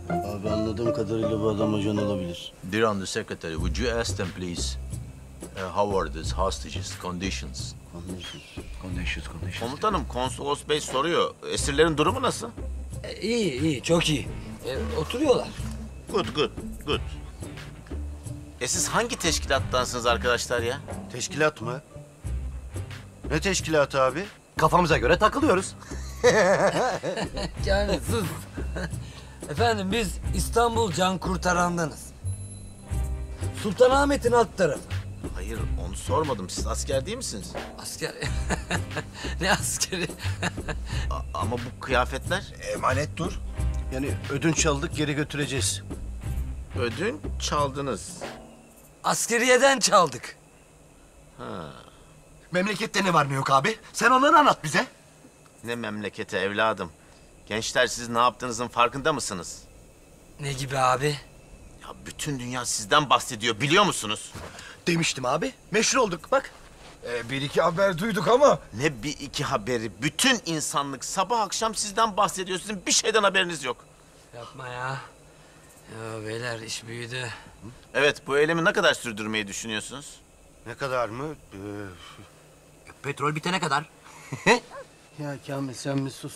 Abi anladığım kadarıyla bu adam ajan olabilir. Dear Under Secretary, would you ask them please? Uh, how are these hostages, conditions? Konuşuyoruz, konuşuyoruz. Komutanım, konsolos bey soruyor. Esirlerin durumu nasıl? E, iyi, iyi, çok iyi. E, oturuyorlar. Good, good, good. E siz hangi teşkilattansınız arkadaşlar ya? Teşkilat mı? Ne teşkilatı abi? Kafamıza göre takılıyoruz. Yani sus. Efendim, biz İstanbul Can Kurtaran'danız. Sultanahmet'in alt tarafı. Hayır, onu sormadım. Siz asker değil misiniz? Asker... Ne askeri? Ama bu kıyafetler... Emanet dur. Yani ödünç aldık, geri götüreceğiz. Ödün çaldınız. Askeriyeden çaldık. Ha. Memlekette ne var ne yok abi? Sen onları anlat bize. Ne memleketi evladım? Gençler siz ne yaptığınızın farkında mısınız? Ne gibi abi? Ya bütün dünya sizden bahsediyor, biliyor musunuz? Demiştim abi, meşhur olduk bak. Ee, bir iki haber duyduk ama... Ne bir iki haberi? Bütün insanlık sabah akşam sizden bahsediyor. Sizin bir şeyden haberiniz yok. Yapma ya. Ya beyler iş büyüdü. Hı? Evet, bu eylemi ne kadar sürdürmeyi düşünüyorsunuz? Ne kadar mı? Ee... Petrol bitene kadar. Ya Kamil sen mi sus?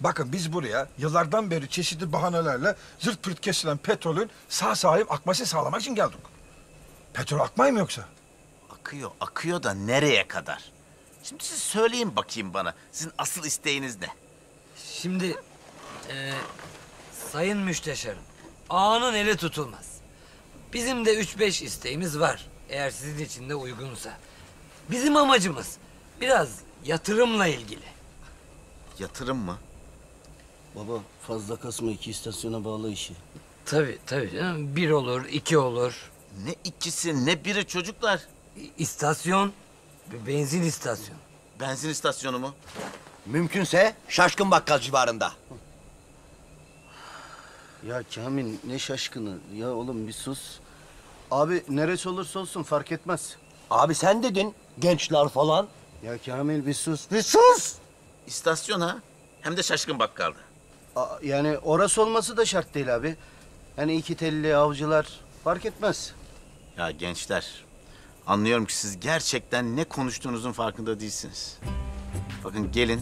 Bakın biz buraya yıllardan beri çeşitli bahanelerle zırt pırt kesilen petrolün sağ salim akmasını sağlamak için geldik. Petrol akmıyor mu yoksa? Akıyor, akıyor da nereye kadar? Şimdi siz söyleyin bakayım bana, sizin asıl isteğiniz ne? Şimdi, e, sayın müsteşarım, ağanın eli tutulmaz. Bizim de üç beş isteğimiz var, eğer sizin için de uygunsa. Bizim amacımız biraz yatırımla ilgili. Yatırım mı? Baba, fazla kasma, iki istasyona bağlı işi. Tabii, tabii canım. Bir olur, iki olur. Ne ikisi, ne biri çocuklar? İstasyon, benzin istasyonu. Benzin istasyonu mu? Mümkünse şaşkın bakkal civarında. Ya Kamil, ne şaşkını? Ya oğlum bir sus. Abi neresi olursa olsun fark etmez. Abi sen dedin, gençler falan. Ya Kamil bir sus, bir sus! İstasyon ha? Hem de şaşkın bakkalda. Aa, yani orası olması da şart değil abi. Yani iki telli avcılar... Fark etmez. Ya gençler, anlıyorum ki siz gerçekten ne konuştuğunuzun farkında değilsiniz. Bakın gelin,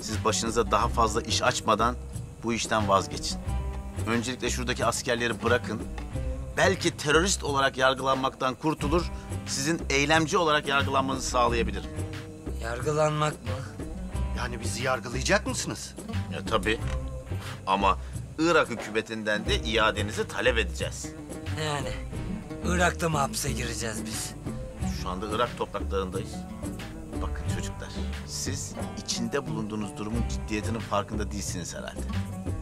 siz başınıza daha fazla iş açmadan bu işten vazgeçin. Öncelikle şuradaki askerleri bırakın. Belki terörist olarak yargılanmaktan kurtulur, sizin eylemci olarak yargılanmanızı sağlayabilirim. Yargılanmak mı? Yani bizi yargılayacak mısınız? Ya tabii. Ama Irak hükümetinden de iadenizi talep edeceğiz. Yani, Irak'ta mı hapse gireceğiz biz? Şu anda Irak topraklarındayız. Bakın çocuklar, siz içinde bulunduğunuz durumun ciddiyetinin farkında değilsiniz herhalde.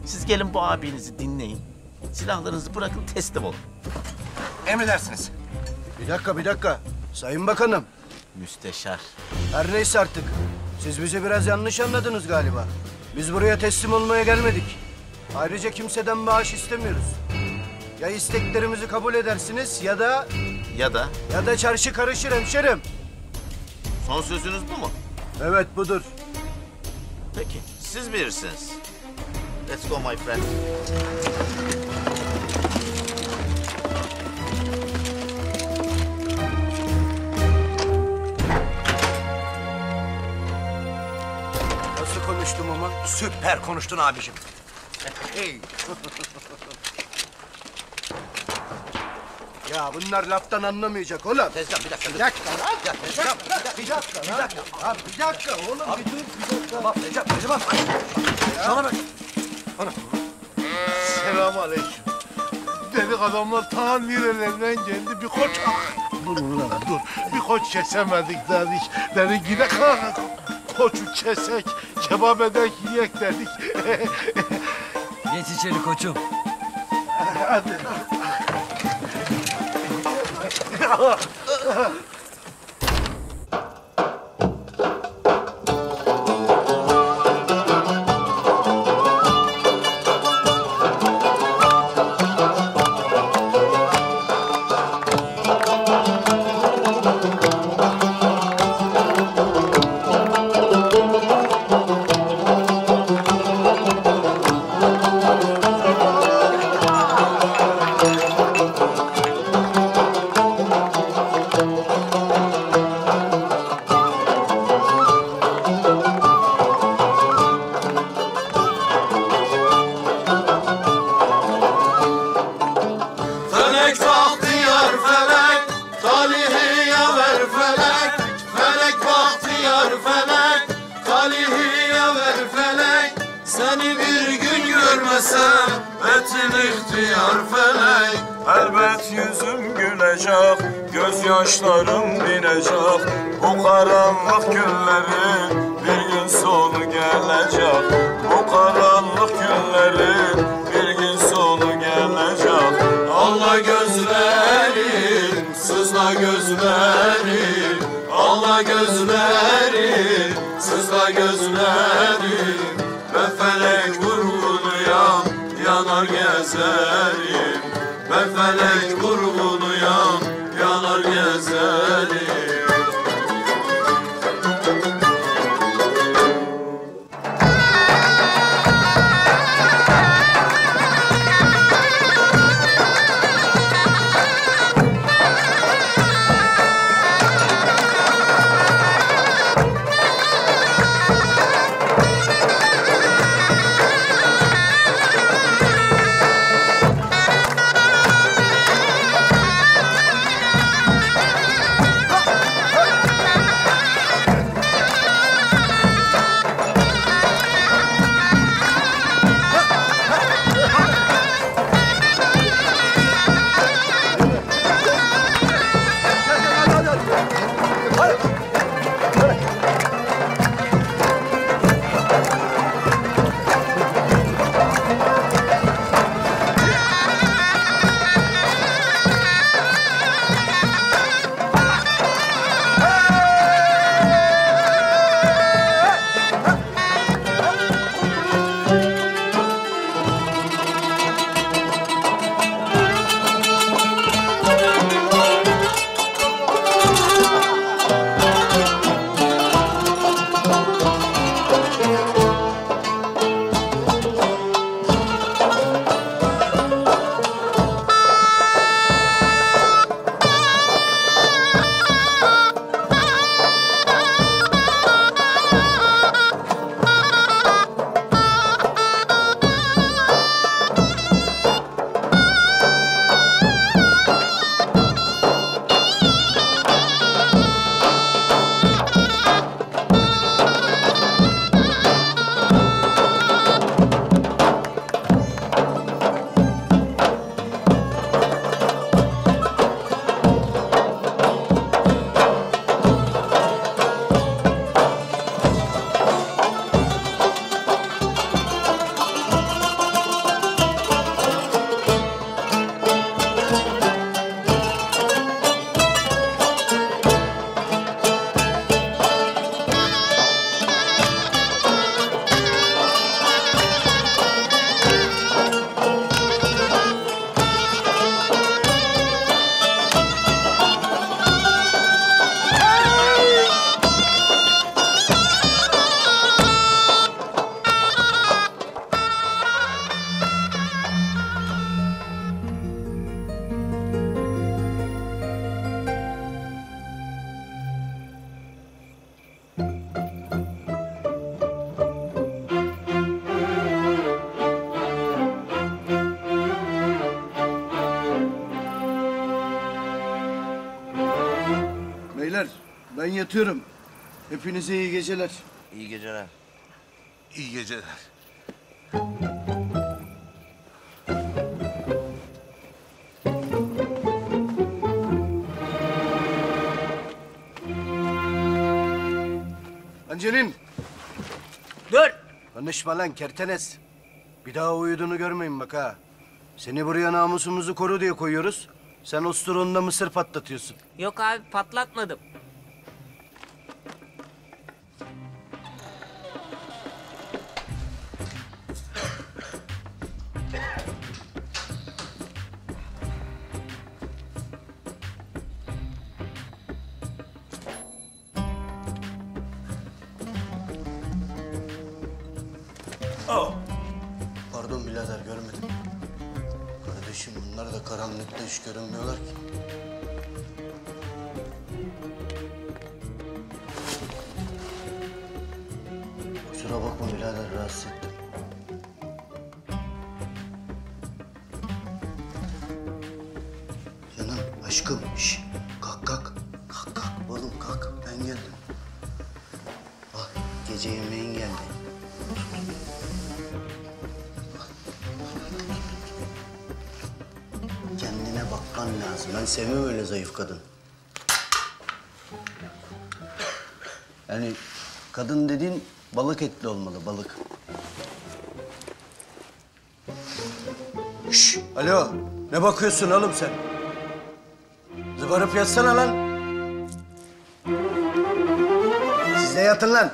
Siz gelin bu abinizi dinleyin, silahlarınızı bırakın, teslim olun. Emredersiniz. Bir dakika, bir dakika. Sayın Bakanım. Müsteşar. Her neyse artık. Siz bizi biraz yanlış anladınız galiba. Biz buraya teslim olmaya gelmedik. Ayrıca kimseden maaş istemiyoruz. Ya isteklerimizi kabul edersiniz ya da... Ya da? Ya da çarşı karışır hemşerim. Son sözünüz bu mu? Evet budur. Peki, siz bilirsiniz. Let's go my friend. Nasıl konuştum ama? Süper konuştun abiciğim. Ya bunlar laftan anlamayacak oğlum. Tezcan bir dakika. Bir dakika lan. Ya Tezcan bir dakika. Bir dakika. Bir dakika. Abi bir dakika oğlum. Abi dur bir dakika. Bak Recep, Recep bak. Şuna bak. Ana. Selamünaleyküm. Dedik adamlar ta nerelerinden geldi bir koç. Dur ulan dur. Bir koç kesemedik dedik. Dedik yine kalk. Koçu kesek, kebap edek, yiyek dedik. Geç içeri koçum. Hadi. yatıyorum. Hepinize iyi geceler. İyi geceler. İyi geceler. Ancelin! Dur! Konuşma lan kertenes. Bir daha uyuduğunu görmeyin bak ha. Seni buraya namusumuzu koru diye koyuyoruz. Sen usturunda mısır patlatıyorsun. Yok abi, patlatmadım. Hiç görünmüyorlar ki. Kusura bakma birader, rahatsız ettim. Canım, aşkım, şişt, kalk kalk. Kalk kalk, oğlum kalk, ben geldim. Bak, gece yemeğin geldi. Lazım. Ben sevmem öyle zayıf kadın. Yani kadın dediğin balık etli olmalı, balık. Şşş! Alo! Ne bakıyorsun oğlum sen? Zıbarıp yatsana lan! Siz de yatın lan!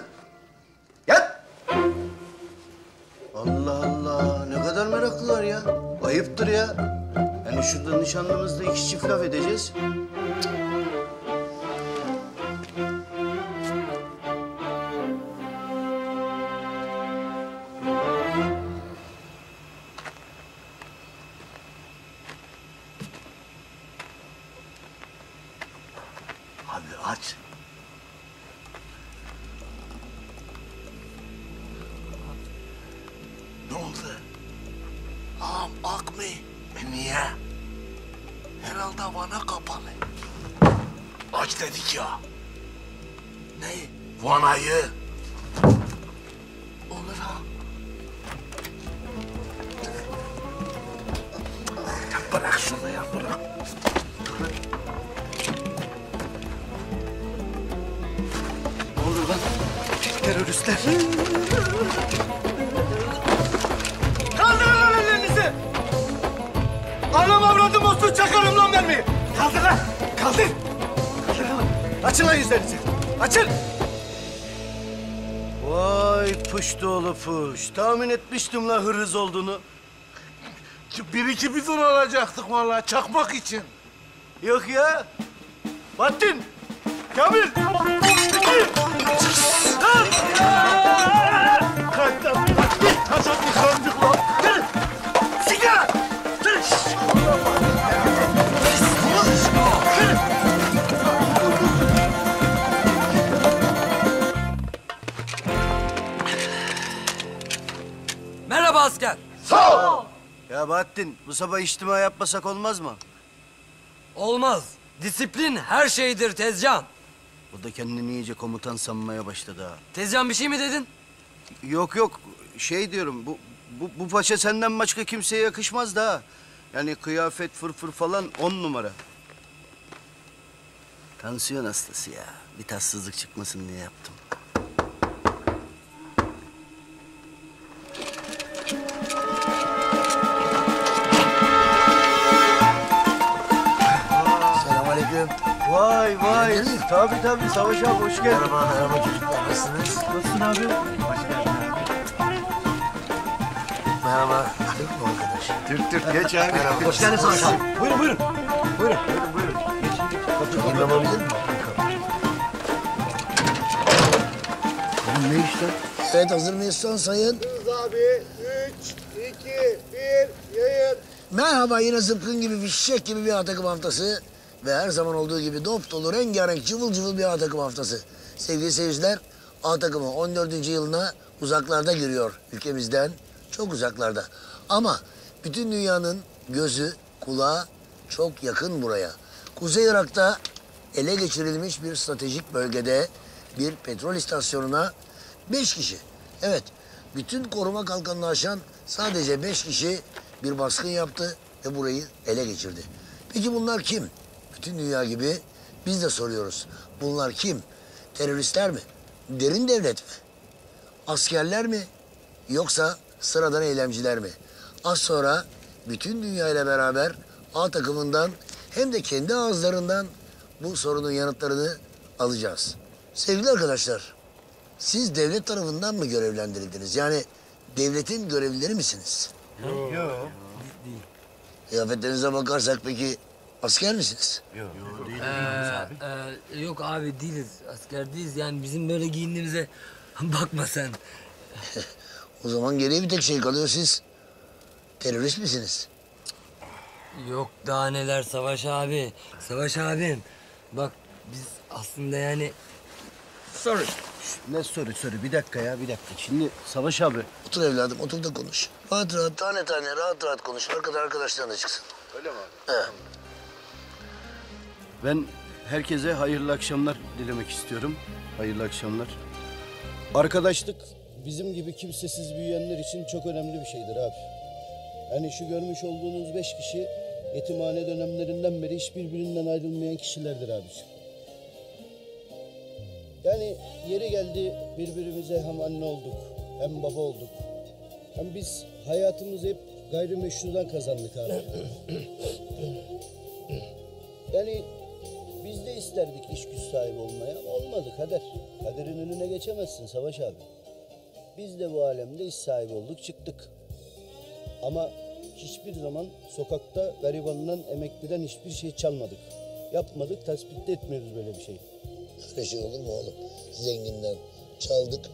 Yat! Allah Allah! Ne kadar meraklılar ya! Ayıptır ya! Yani şurada nişanlımızla iki çift laf edeceğiz. Cık. Abi aç. Ne oldu? Ağam ak mı? E niye? Herhalde Van'a kapalı. Aç dedik ya. Neyi? Vanayı. Olur ha. Ya bırak şunu ya, bırak. Ne olur lan? Teröristler. Kaldırın lan ellerinizi! Anam avradım olsun, çakarım lan mermiyi! Kaldır lan! Kaldır! Kaldır lan! Açın lan yüzlerinizi! Açın! Vay Peştoğlu Peş! Tahmin etmiştim lan hırız olduğunu. Bir iki bidon alacaktık vallahi çakmak için. Yok ya! Bahattin! Kamil! Asker. Sağ ol. Ya Bahattin, bu sabah içtima yapmasak olmaz mı? Olmaz. Disiplin her şeydir Tezcan. O da kendini iyice komutan sanmaya başladı ha. Tezcan bir şey mi dedin? Yok yok, şey diyorum, bu, bu, bu paşa senden başka kimseye yakışmaz da ha. Yani kıyafet, fırfır falan on numara. Tansiyon hastası ya. Bir tatsızlık çıkmasın diye yaptım. Vay vay, tabii tabii Savaş abi, hoş geldin. Merhaba, merhaba çocuklar, nasılsınız? Nasılsın abi? Hoş geldin abi. Merhaba, Türk mü arkadaş? Türk, Türk, geç abi. Merhaba, hoş geldin Savaş abi. Buyurun, buyurun. Buyurun, buyurun, buyurun. Geçin, geçin. Anlamayabilir miyim? Oğlum ne işte? Evet, hazır mıyız son sayın? Hız abi, üç, iki, bir, yayın. Merhaba, yine zıpkın gibi, fişek gibi bir A takım haftası. Ve her zaman olduğu gibi dop dolu, rengarenk, cıvıl cıvıl bir A takım haftası. Sevgili seyirciler, A takımı on dördüncü yılına uzaklarda giriyor ülkemizden. Çok uzaklarda. Ama bütün dünyanın gözü, kulağı çok yakın buraya. Kuzey Irak'ta ele geçirilmiş bir stratejik bölgede bir petrol istasyonuna beş kişi. Evet, bütün koruma kalkanını aşan sadece beş kişi bir baskın yaptı ve burayı ele geçirdi. Peki bunlar kim? Bütün dünya gibi biz de soruyoruz. Bunlar kim? Teröristler mi? Derin devlet mi? Askerler mi? Yoksa sıradan eylemciler mi? Az sonra bütün dünya ile beraber A takımından hem de kendi ağızlarından bu sorunun yanıtlarını alacağız. Sevgili arkadaşlar, siz devlet tarafından mı görevlendirildiniz? Yani devletin görevlileri misiniz? Yok. Yok. Değil. Kıyafetlerinize bakarsak peki asker misiniz? Yok. Yok, değil, ee, abi. E, yok abi değiliz, asker değiliz. Yani bizim böyle giyindiğimize bakma sen. O zaman geriye bir tek şey kalıyor, siz terörist misiniz? Yok daha neler Savaş abi. Savaş abim. Bak biz aslında yani... Sorry. Ne sorry sorry bir dakika ya bir dakika. Şimdi Savaş abi. Otur evladım otur da konuş. Rahat rahat tane tane rahat rahat konuş. Arkada arkadaşların da çıksın. Öyle mi abi? He. Ben herkese hayırlı akşamlar dilemek istiyorum. Hayırlı akşamlar. Arkadaşlık bizim gibi kimsesiz büyüyenler için çok önemli bir şeydir abi. Yani şu görmüş olduğunuz beş kişi yetimhane dönemlerinden beri hiçbirbirinden ayrılmayan kişilerdir abiciğim. Yani yeri geldi birbirimize hem anne olduk, hem baba olduk. Hem biz hayatımızı hep gayrimeşrudan kazandık abi. Yani biz de isterdik iş güç sahibi olmaya, olmadı kader. Kaderin önüne geçemezsin Savaş abi. Biz de bu alemde iş sahibi olduk, çıktık. Ama hiçbir zaman sokakta garibanından, emekliden hiçbir şey çalmadık. Yapmadık, tespit de etmiyoruz böyle bir şey. Öyle şey olur mu oğlum? Zenginden çaldık,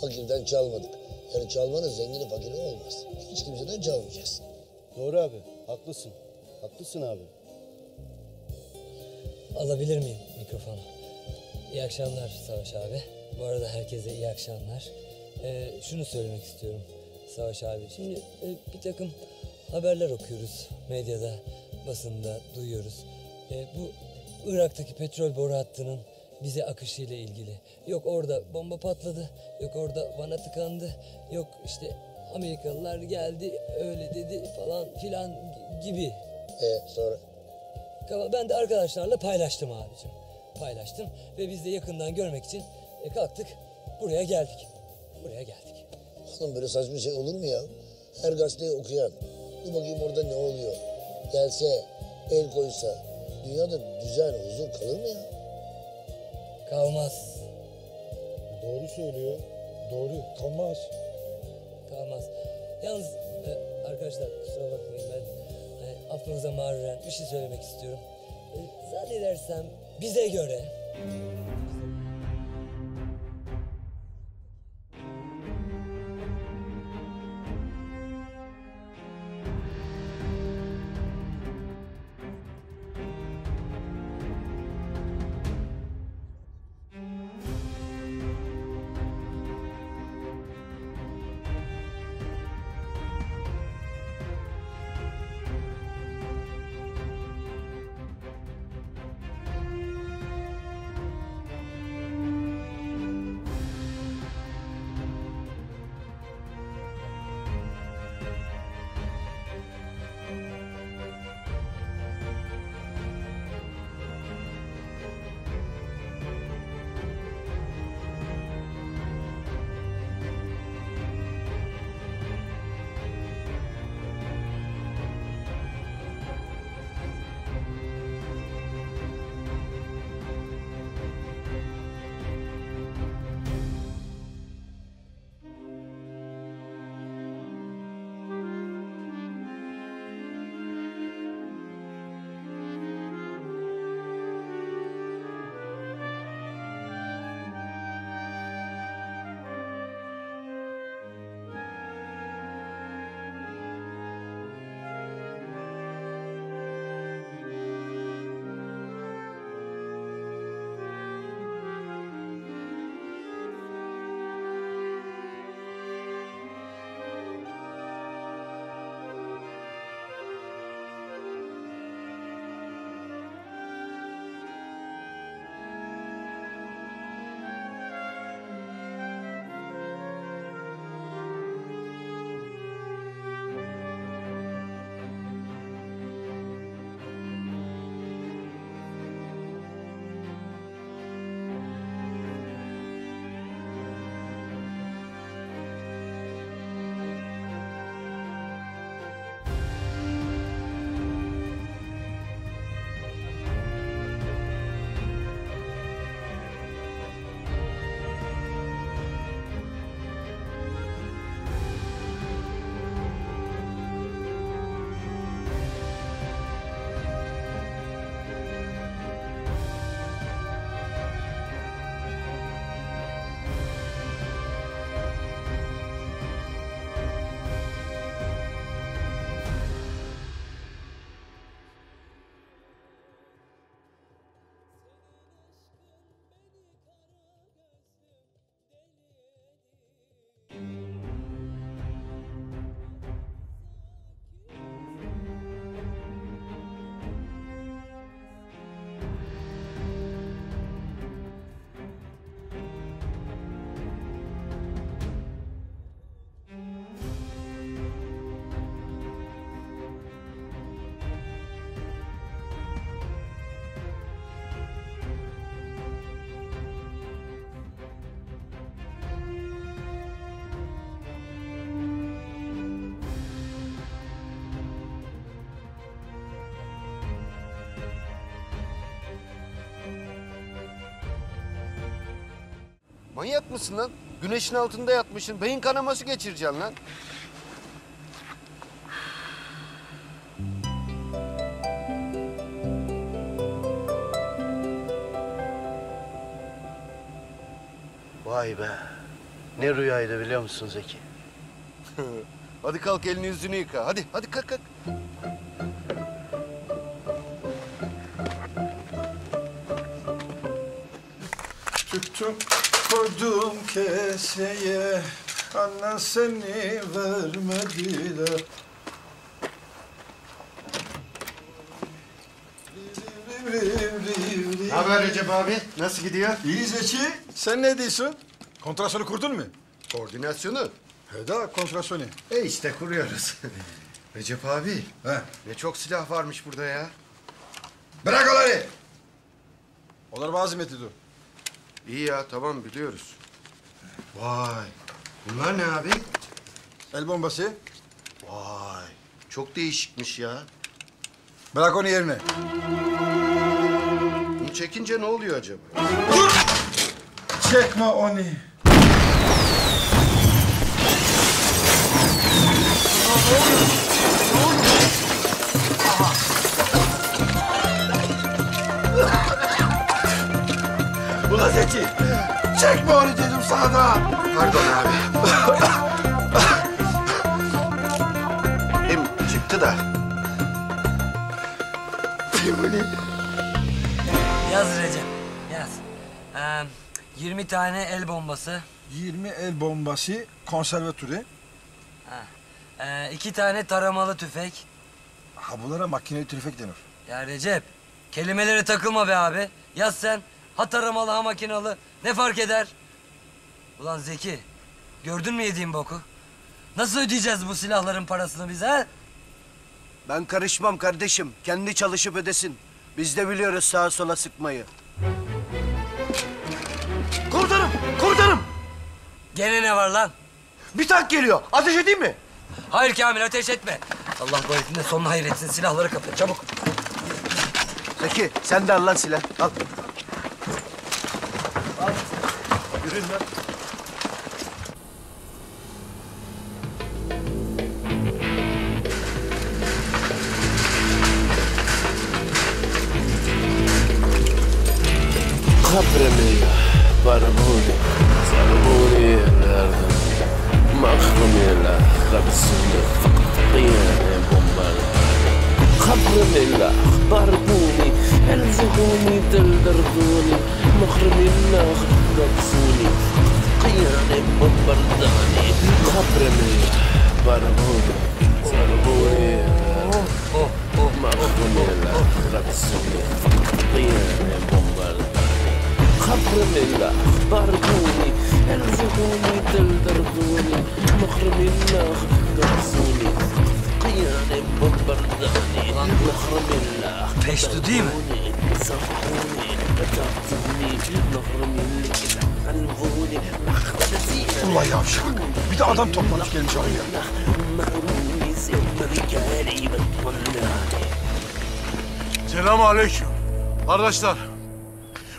fakirden çalmadık. Yani çalmanın zengini fakiri olmaz. Hiç kimseden çalmayacaksın. Doğru abi, haklısın. Haklısın abi. Alabilir miyim mikrofonu? İyi akşamlar Savaş abi. Bu arada herkese iyi akşamlar. Ee, şunu söylemek istiyorum. Savaş abi, şimdi e, bir takım haberler okuyoruz, medyada, basında duyuyoruz. E, bu Irak'taki petrol boru hattının bize akışıyla ilgili. Yok orada bomba patladı, yok orada vana tıkandı, yok işte Amerikalılar geldi, öyle dedi falan filan gibi. Ee, sonra? Ben de arkadaşlarla paylaştım abicim, paylaştım ve biz de yakından görmek için e, kalktık, buraya geldik, buraya geldik. Böyle saçma şey olur mu ya? Her gazeteyi okuyan, dur bakayım orada ne oluyor? Gelse, el koysa, dünyada düzen, huzur kalır mı ya? Kalmaz. Doğru söylüyor. Doğru, kalmaz. Kalmaz. Yalnız e, arkadaşlar kusura bakmayın ben e, aklınıza mağruren bir şey söylemek istiyorum. E, zannedersem bize göre... Manyak mısın lan? Güneşin altında yatmışsın. Beyin kanaması geçireceksin lan. Vay be. Ne rüyaydı biliyor musun Zeki? Hadi kalk, elini yüzünü yıka. Hadi, hadi kalk kalk. Tüktüm koydum keseye, annen seni vermediler. Ne haber Recep abi? Nasıl gidiyor? İyi Zeki. Sen ne diyorsun? Kontrasyonu kurdun mu? Koordinasyonu. He da kontrasyonu. E işte kuruyoruz. Recep abi. He. Ne çok silah varmış burada ya. Bırak onları. Onlar bazı metlidir. İyi ya, tamam biliyoruz. Vay. Bunlar ne abi? El bombası. Vay. Çok değişikmiş ya. Bırak onu yerine. Bunu çekince ne oluyor acaba? Dur! Çekme onu. Ulan Zeki, çekme onu dedim sana da. Pardon abi. Hem çıktı da. Yaz Recep, yaz. Ee, yirmi tane el bombası. yirmi el bombası konservatörü. Ha. Ee, iki tane taramalı tüfek. Ha, bunlara makineli tüfek denir. Ya Recep, kelimelere takılma be abi. Yaz sen. Ha taramalı, ha makinalı. Ne fark eder? Ulan Zeki, gördün mü yediğim boku? Nasıl ödeyeceğiz bu silahların parasını biz ha? Ben karışmam kardeşim. Kendi çalışıp ödesin. Biz de biliyoruz sağa sola sıkmayı. Komutanım, komutanım! Gene ne var lan? Bir tank geliyor. Ateş edeyim mi? Hayır Kamil, ateş etme. Allah bu herifin de sonuna hayretsin. Silahları kapın, çabuk. Zeki, sen de al lan silah. Al. Yürüyün lan. Kapremi, barbuni, zarbuni, nereden? Mahrumela, kapsını, fakirine bombalı. Kapremi, barbuni, elzuni, delderduni, mahrumela, kapsını, fakirine bombalı. Kapremi, barbuni, zarbuni, mahrumela, kapsını, fakirine bombalı. خبرم الله باركوني أرزقوني تلدردوني مخرم الله درسوني قياني ببرداني مخرم الله درسوني صرفوني بتعطوني مخرم الله عنفوني مخرزي الله يعشق بدأ عدم تقبل في الجرية مخرمي سيما رجالي بتولاني Selamun Aleyküm. Arkadaşlar,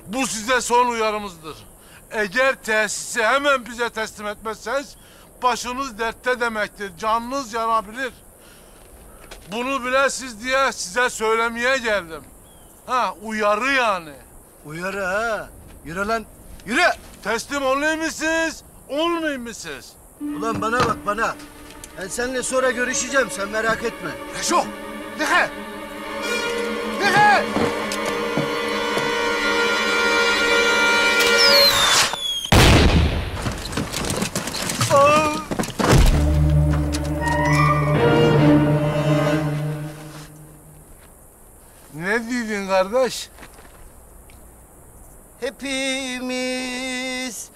bu size son uyarımızdır. Eğer tesisi hemen bize teslim etmezseniz başınız dertte demektir. Canınız yanabilir. Bunu bilesiz diye size söylemeye geldim. Ha, uyarı yani. Uyarı ha. Yürü lan. Yürü. Teslim olmayayım mısınız? Olmayayım mısınız? Ulan bana bak bana. Ben seninle sonra görüşeceğim. Sen merak etme. Peşto. Dikkat. Dikkat. Ne dedin kardeş? Hepimiz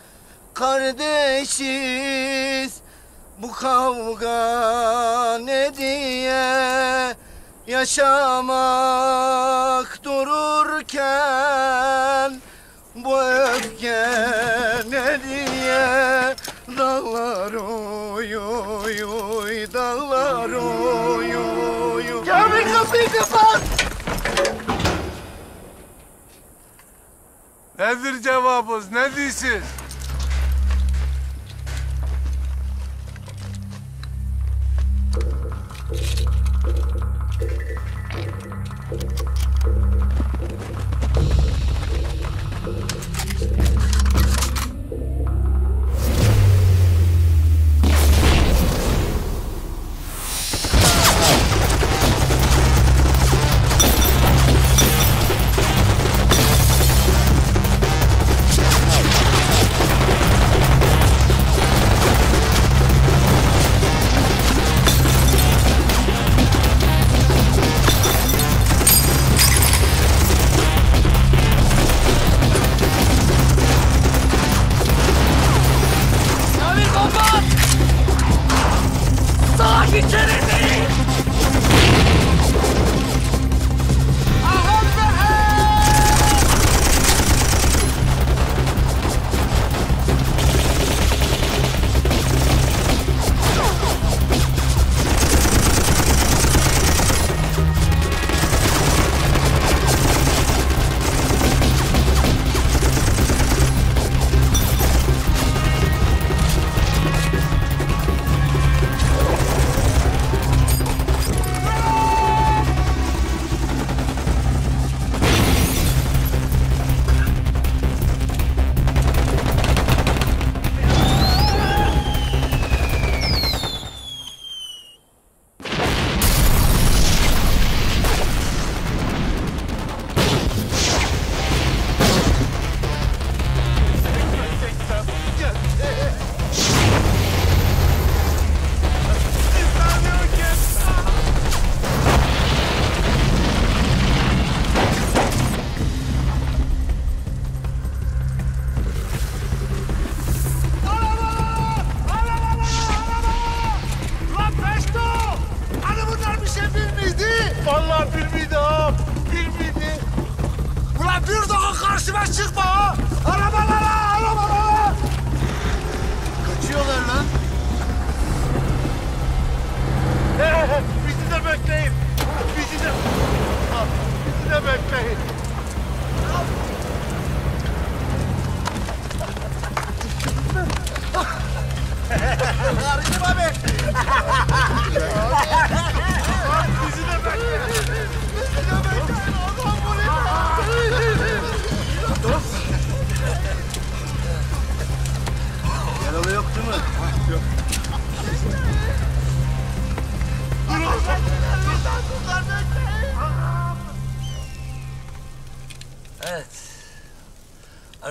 kardeşiz. Bu kavga ne diye yaşamak dururken bu öfke ne diye dağlar oy oy oy dağlar oy oy oy. Kamil, kapıyı kapat! Nedir cevabınız? Ne diyorsunuz?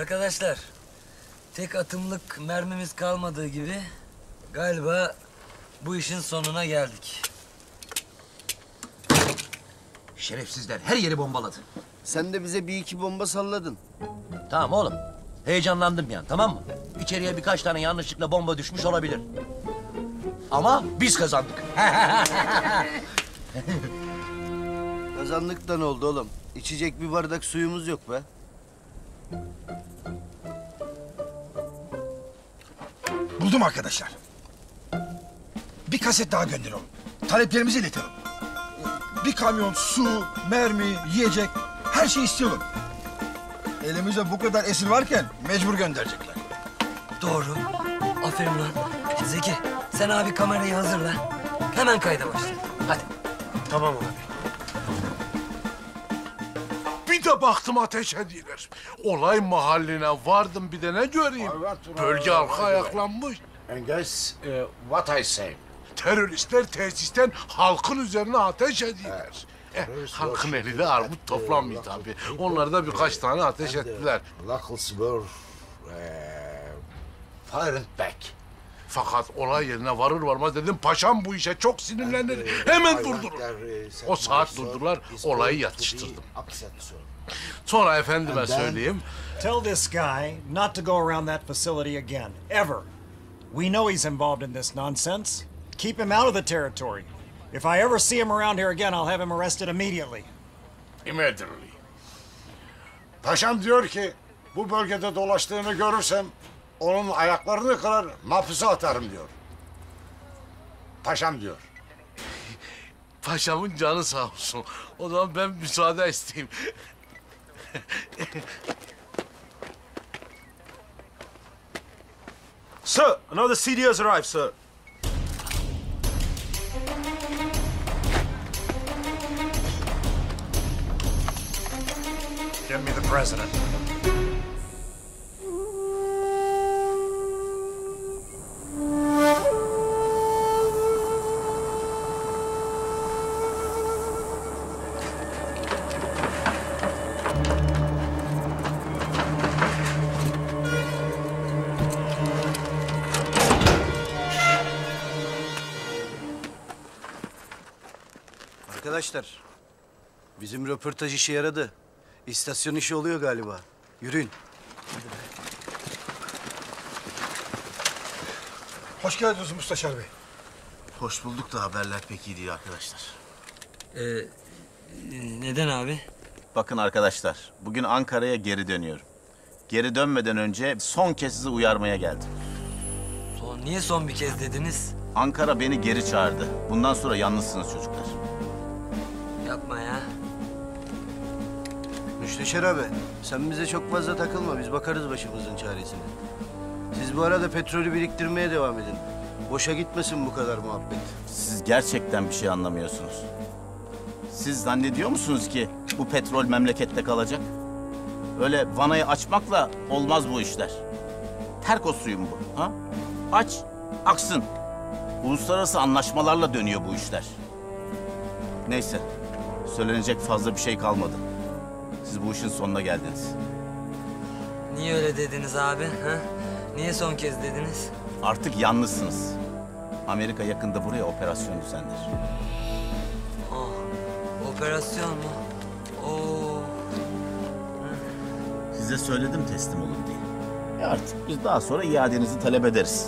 Arkadaşlar, tek atımlık mermimiz kalmadığı gibi galiba bu işin sonuna geldik. Şerefsizler her yeri bombaladı. Sen de bize bir iki bomba salladın. Tamam oğlum, heyecanlandım yani, tamam mı? İçeriye birkaç tane yanlışlıkla bomba düşmüş olabilir. Ama biz kazandık. Kazandık da ne oldu oğlum? İçecek bir bardak suyumuz yok be. Buldum arkadaşlar. Bir kaset daha gönderelim. Taleplerimizi iletelim. Bir kamyon su, mermi, yiyecek, her şeyi istiyorum. Elimizde bu kadar esir varken mecbur gönderecekler. Doğru. Aferin lan. Zeki, sen abi kamerayı hazırla. Hemen kayda başla. Hadi. Tamam abi. Bir de baktım ateş edilir. Olay mahalline vardım, bir de ne göreyim? Bölge halka ayaklanmış. And guess uh, what I say. Teröristler tesisten halkın üzerine ateş ediyorlar. Eh, halkın eli de armut toplanmıyor tabii. Onlar da birkaç tane ateş ettiler. Locals were fired back. Fakat olay yerine varır varmaz dedim, paşam bu işe çok sinirlenir, hemen durdurur. O saat durdurlar, olayı yatıştırdım. Sonra efendime söyleyeyim. Tell this guy not to go around that facility again, ever. We know he's involved in this nonsense. Keep him out of the territory. If I ever see him around here again, I'll have him arrested immediately. Immediately. Paşam diyor ki, bu bölgede dolaştığını görürsem onun ayaklarını kırar, mahpusa atarım diyor. Paşam diyor. Paşamın canı sağ olsun. O zaman ben müsaade isteyeyim. Sir, another C D has arrived, sir. Give me the president. Arkadaşlar, bizim röportaj işe yaradı. İstasyon işi oluyor galiba. Yürüyün. Hoş geldiniz Mustafa Şer Bey. Hoş bulduk da haberler pek iyi değil arkadaşlar. Ee, neden abi? Bakın arkadaşlar, bugün Ankara'ya geri dönüyorum. Geri dönmeden önce son kez sizi uyarmaya geldim. Son, niye son bir kez dediniz? Ankara beni geri çağırdı. Bundan sonra yalnızsınız çocuklar. Yapma ya. Müşteşar abi, sen bize çok fazla takılma. Biz bakarız başımızın çaresine. Siz bu arada petrolü biriktirmeye devam edin. Boşa gitmesin bu kadar muhabbet. Siz gerçekten bir şey anlamıyorsunuz. Siz zannediyor musunuz ki bu petrol memlekette kalacak? Öyle vanayı açmakla olmaz bu işler. Terkos suyu mu bu? Ha? Aç, aksın. Uluslararası anlaşmalarla dönüyor bu işler. Neyse, söylenecek fazla bir şey kalmadı. Siz bu işin sonuna geldiniz. Niye öyle dediniz abi? Ha? Niye son kez dediniz? Artık yalnızsınız. Amerika yakında buraya operasyon düzenler. Oh, operasyon mu? Oo. Size söyledim teslim olun diye. E artık biz daha sonra iadenizi talep ederiz.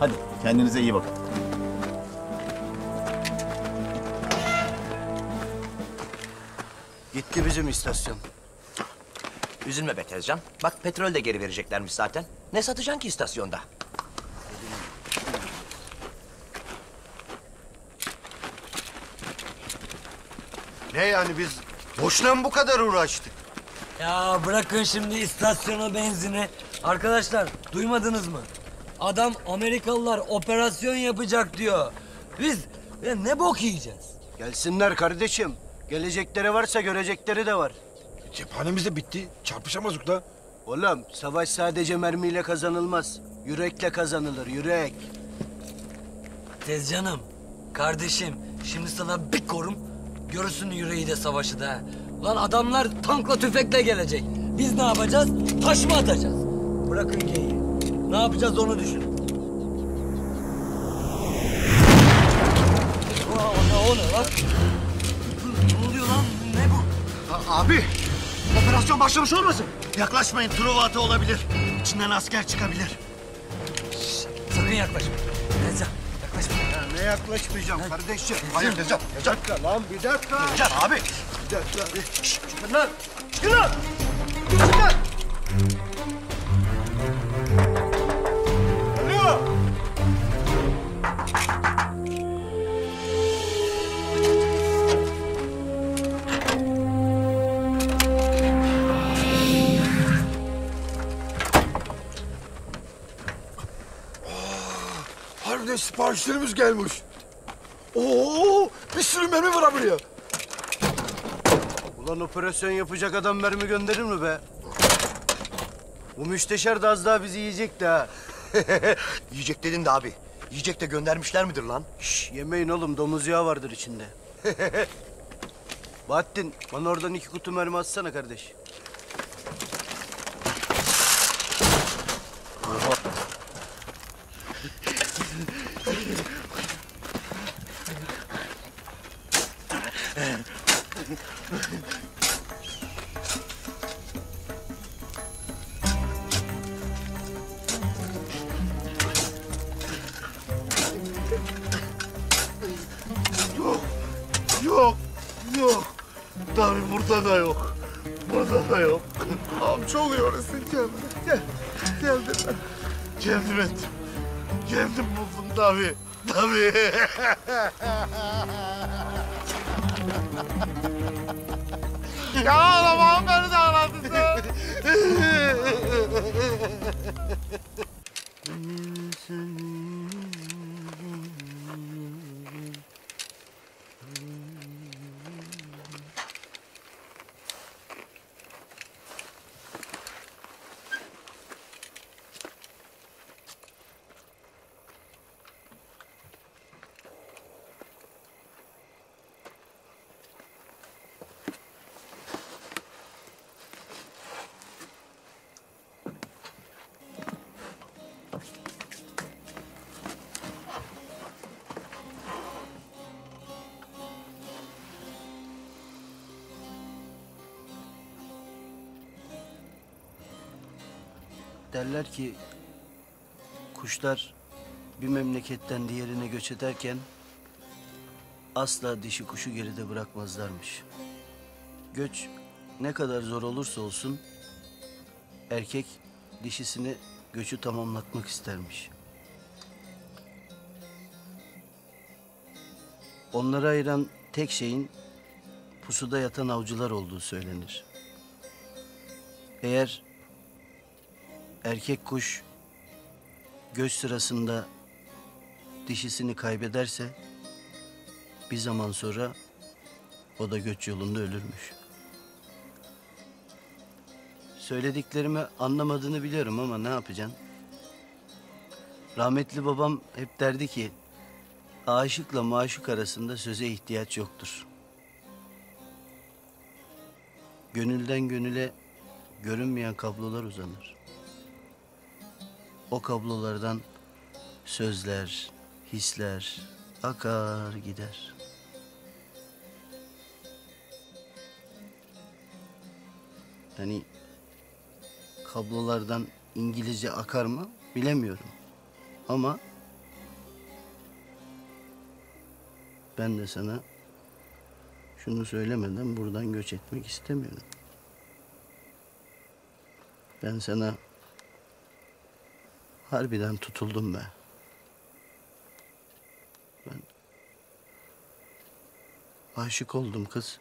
Hadi kendinize iyi bakın. Gitti bizim istasyon. Üzülme be Tezcan. Bak petrol de geri vereceklermiş zaten. Ne satacaksın ki istasyonda? Ne yani biz boşuna mı bu kadar uğraştık? Ya bırakın şimdi istasyona benzini. Arkadaşlar duymadınız mı? Adam Amerikalılar operasyon yapacak diyor. Biz ya ne bok yiyeceğiz? Gelsinler kardeşim. Gelecekleri varsa görecekleri de var. Cephanemiz de bitti. Çarpışamazdık da. Oğlum savaş sadece mermiyle kazanılmaz. Yürekle kazanılır, yürek. Tezcanım, kardeşim şimdi sana bir korum. Görürsün yüreği de savaşı da. Lan adamlar tankla tüfekle gelecek. Biz ne yapacağız? Taş mı atacağız? Bırakın geyiği. Ne yapacağız onu düşünün. O, o ne lan? Ne oluyor lan? Ne bu? A abi, operasyon başlamış olmasın? Yaklaşmayın, Truva atı olabilir. İçinden asker çıkabilir. Şişt, sakın yaklaşma. Tezcan, yaklaşma. Ya ne yaklaşmayacağım ha? Kardeşim? Hayır Tezcan, bir dakika lan, bir dakika. Tezcan abi. Bir dakika. Şişt, çıkın lan, çıkın lan. Çıkın lan. Alo. Harbiden siparişlerimiz gelmiş. Oo, bir sürü mermi var buraya. Ulan operasyon yapacak adam mermi gönderir mi be? Bu müsteşar da az daha bizi yiyecekti ha. Yiyecek dedin de abi. Yiyecek de göndermişler midir lan? Şş, yemeyin oğlum, domuz yağı vardır içinde. Bahattin, bana oradan iki kutu mermi atsana kardeş. Burada da yok. Burada da yok. Amca oluyor orası. Geldim. Gel. Geldim ben. Geldim ettim. Geldim buldum tabii. Tabii. Ya ağlamam beni de ağladın sen. Derler ki kuşlar bir memleketten diğerine göç ederken asla dişi kuşu geride bırakmazlarmış. Göç ne kadar zor olursa olsun erkek dişisini göçü tamamlatmak istermiş. Onları ayıran tek şeyin pusuda yatan avcılar olduğu söylenir. Eğer erkek kuş göç sırasında dişisini kaybederse bir zaman sonra o da göç yolunda ölürmüş. Söylediklerimi anlamadığını biliyorum ama ne yapacaksın? Rahmetli babam hep derdi ki aşıkla maşuk arasında söze ihtiyaç yoktur. Gönülden gönüle görünmeyen kablolar uzanır. O kablolardan sözler, hisler akar gider. Hani kablolardan İngilizce akar mı bilemiyorum. Ama ben de sana şunu söylemeden buradan göç etmek istemiyorum. Ben sana harbiden tutuldum be. Ben aşık oldum kız.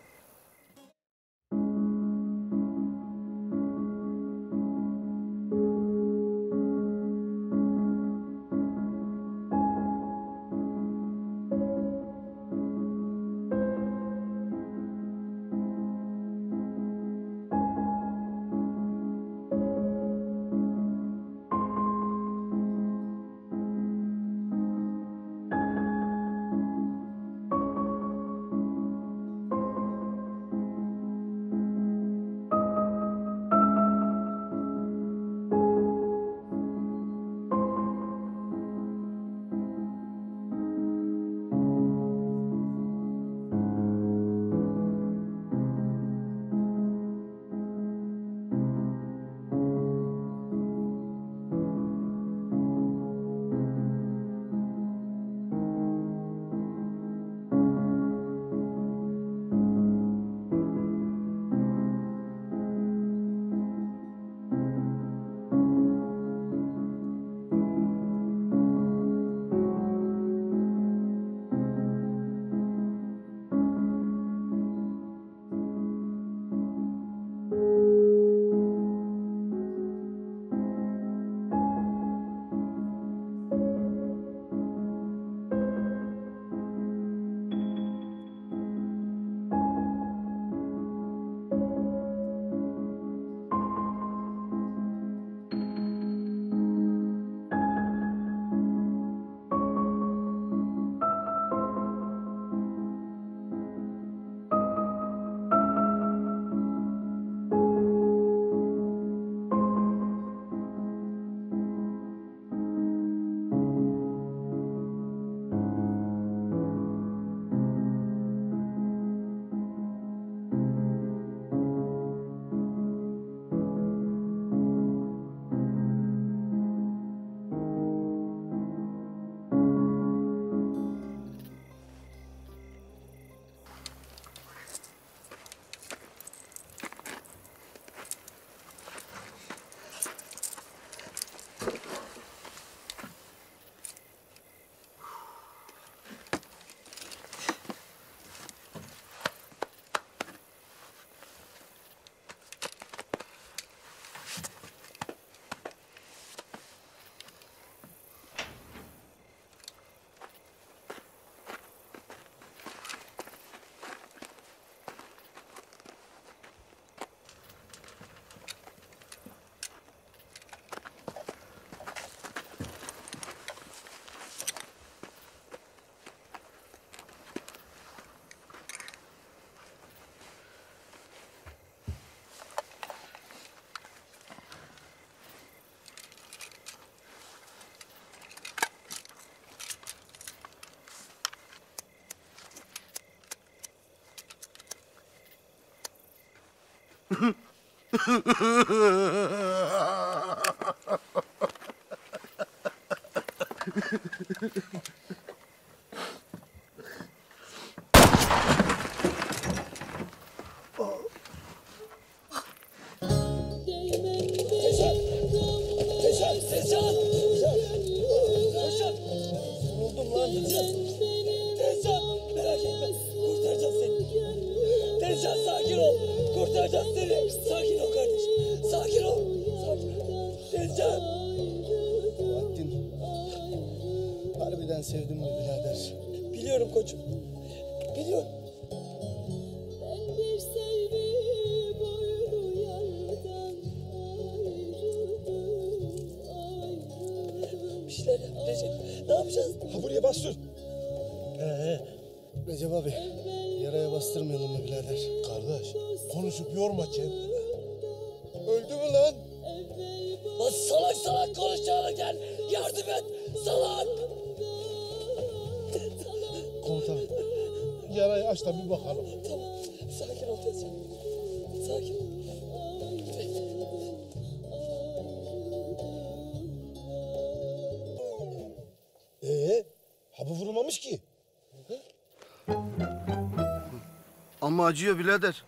Acıyor birader.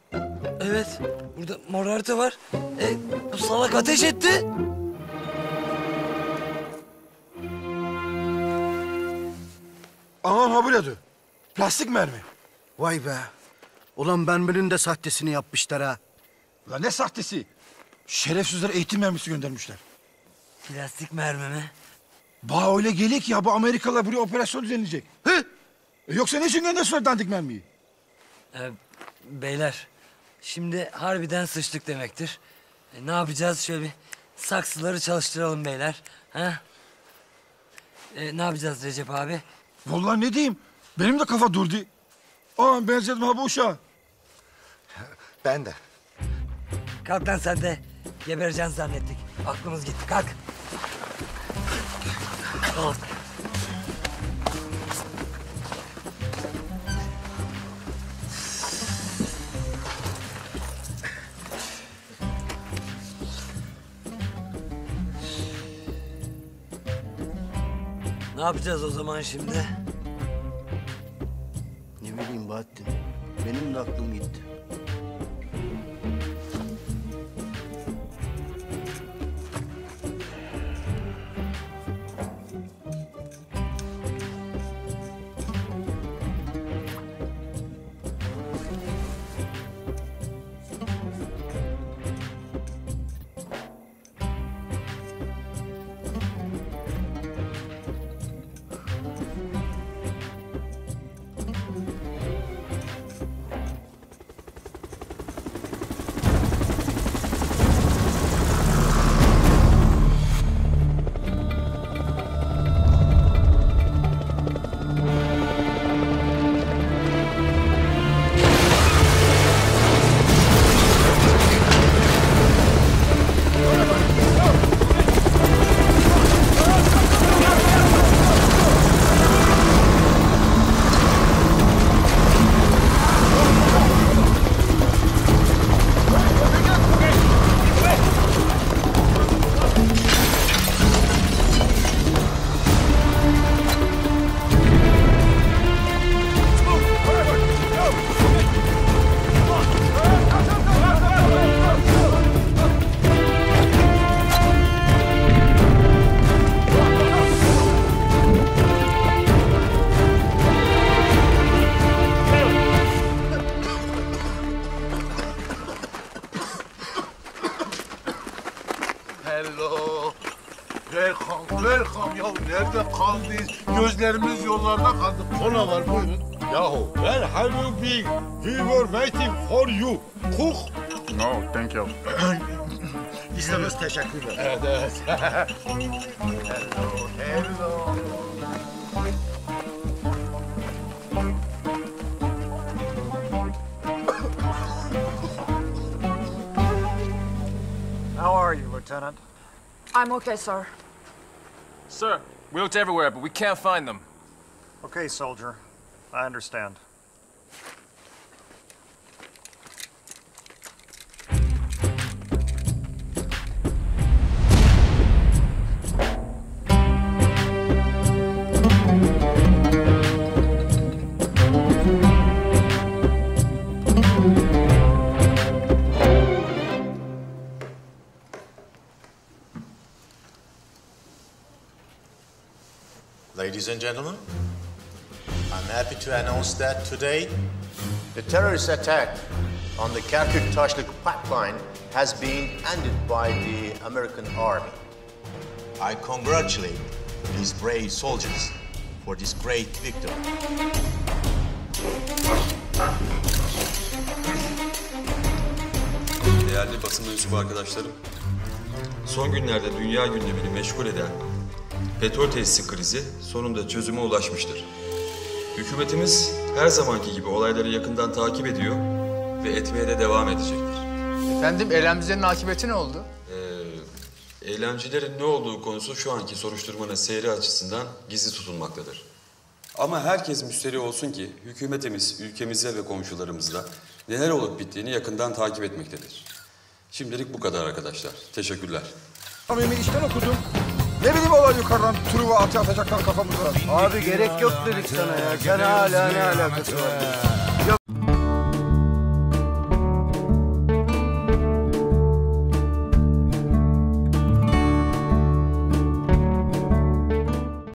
Evet, burada morarite var. E, bu salak ateş etti. Aman ha birader. Plastik mermi. Vay be. Ulan benbirinin de sahtesini yapmışlar ha. Ulan ne sahtesi? Şerefsizler eğitim mermisi göndermişler. Plastik mermi mi? Bah öyle geliyor ki ya bu Amerikalılar buraya operasyon düzenleyecek. Hı? E, yoksa ne için göndermişler dandik mermiyi? Ee, beyler, şimdi harbiden sıçtık demektir. E, ne yapacağız? Şöyle bir saksıları çalıştıralım beyler. Ha? E, ne yapacağız Recep abi? Vallahi ne diyeyim? Benim de kafa durdu. Aa, benzedim abi uşağı. Ben de. Kalk lan sen de. Gebereceğini zannettik. Aklımız gitti. Kalk. Kalk. Ne yapacağız o zaman şimdi? Ne bileyim Bahattin, benim de aklım gitti. Gözlerimiz yollarda kaldı. Kola var buyurun. Yahu, where have you been? We were waiting for you. Cook. No, thank you. İzlediğiniz teşekkürler. Evet, evet. Hello, hello. How are you, Lieutenant? I'm okay, sir. Sir. We looked everywhere, but we can't find them. Okay, soldier. I understand. Ladies and gentlemen, I'm happy to announce that today the terrorist attack on the Kerkük-Taşlık pipeline has been ended by the American Army. I congratulate these brave soldiers for this great victory. Değerli basın mensubu arkadaşlarım, son günlerde dünya gündemini meşgul eden petrol tesisi krizi sonunda çözüme ulaşmıştır. Hükümetimiz her zamanki gibi olayları yakından takip ediyor ve etmeye de devam edecektir. Efendim, eylemcilerin akıbeti ne oldu? Ee, eylemcilerin ne olduğu konusu şu anki soruşturmanın seyri açısından gizli tutulmaktadır. Ama herkes müsterih olsun ki hükümetimiz ülkemize ve komşularımızla neler olup bittiğini yakından takip etmektedir. Şimdilik bu kadar arkadaşlar. Teşekkürler. Amimi işten okudum. Ne bileyim olay yukarıdan truva atı atacaklar kafamıza. Abi gerek yok dedik sana ya. Sen hala ne alakası var?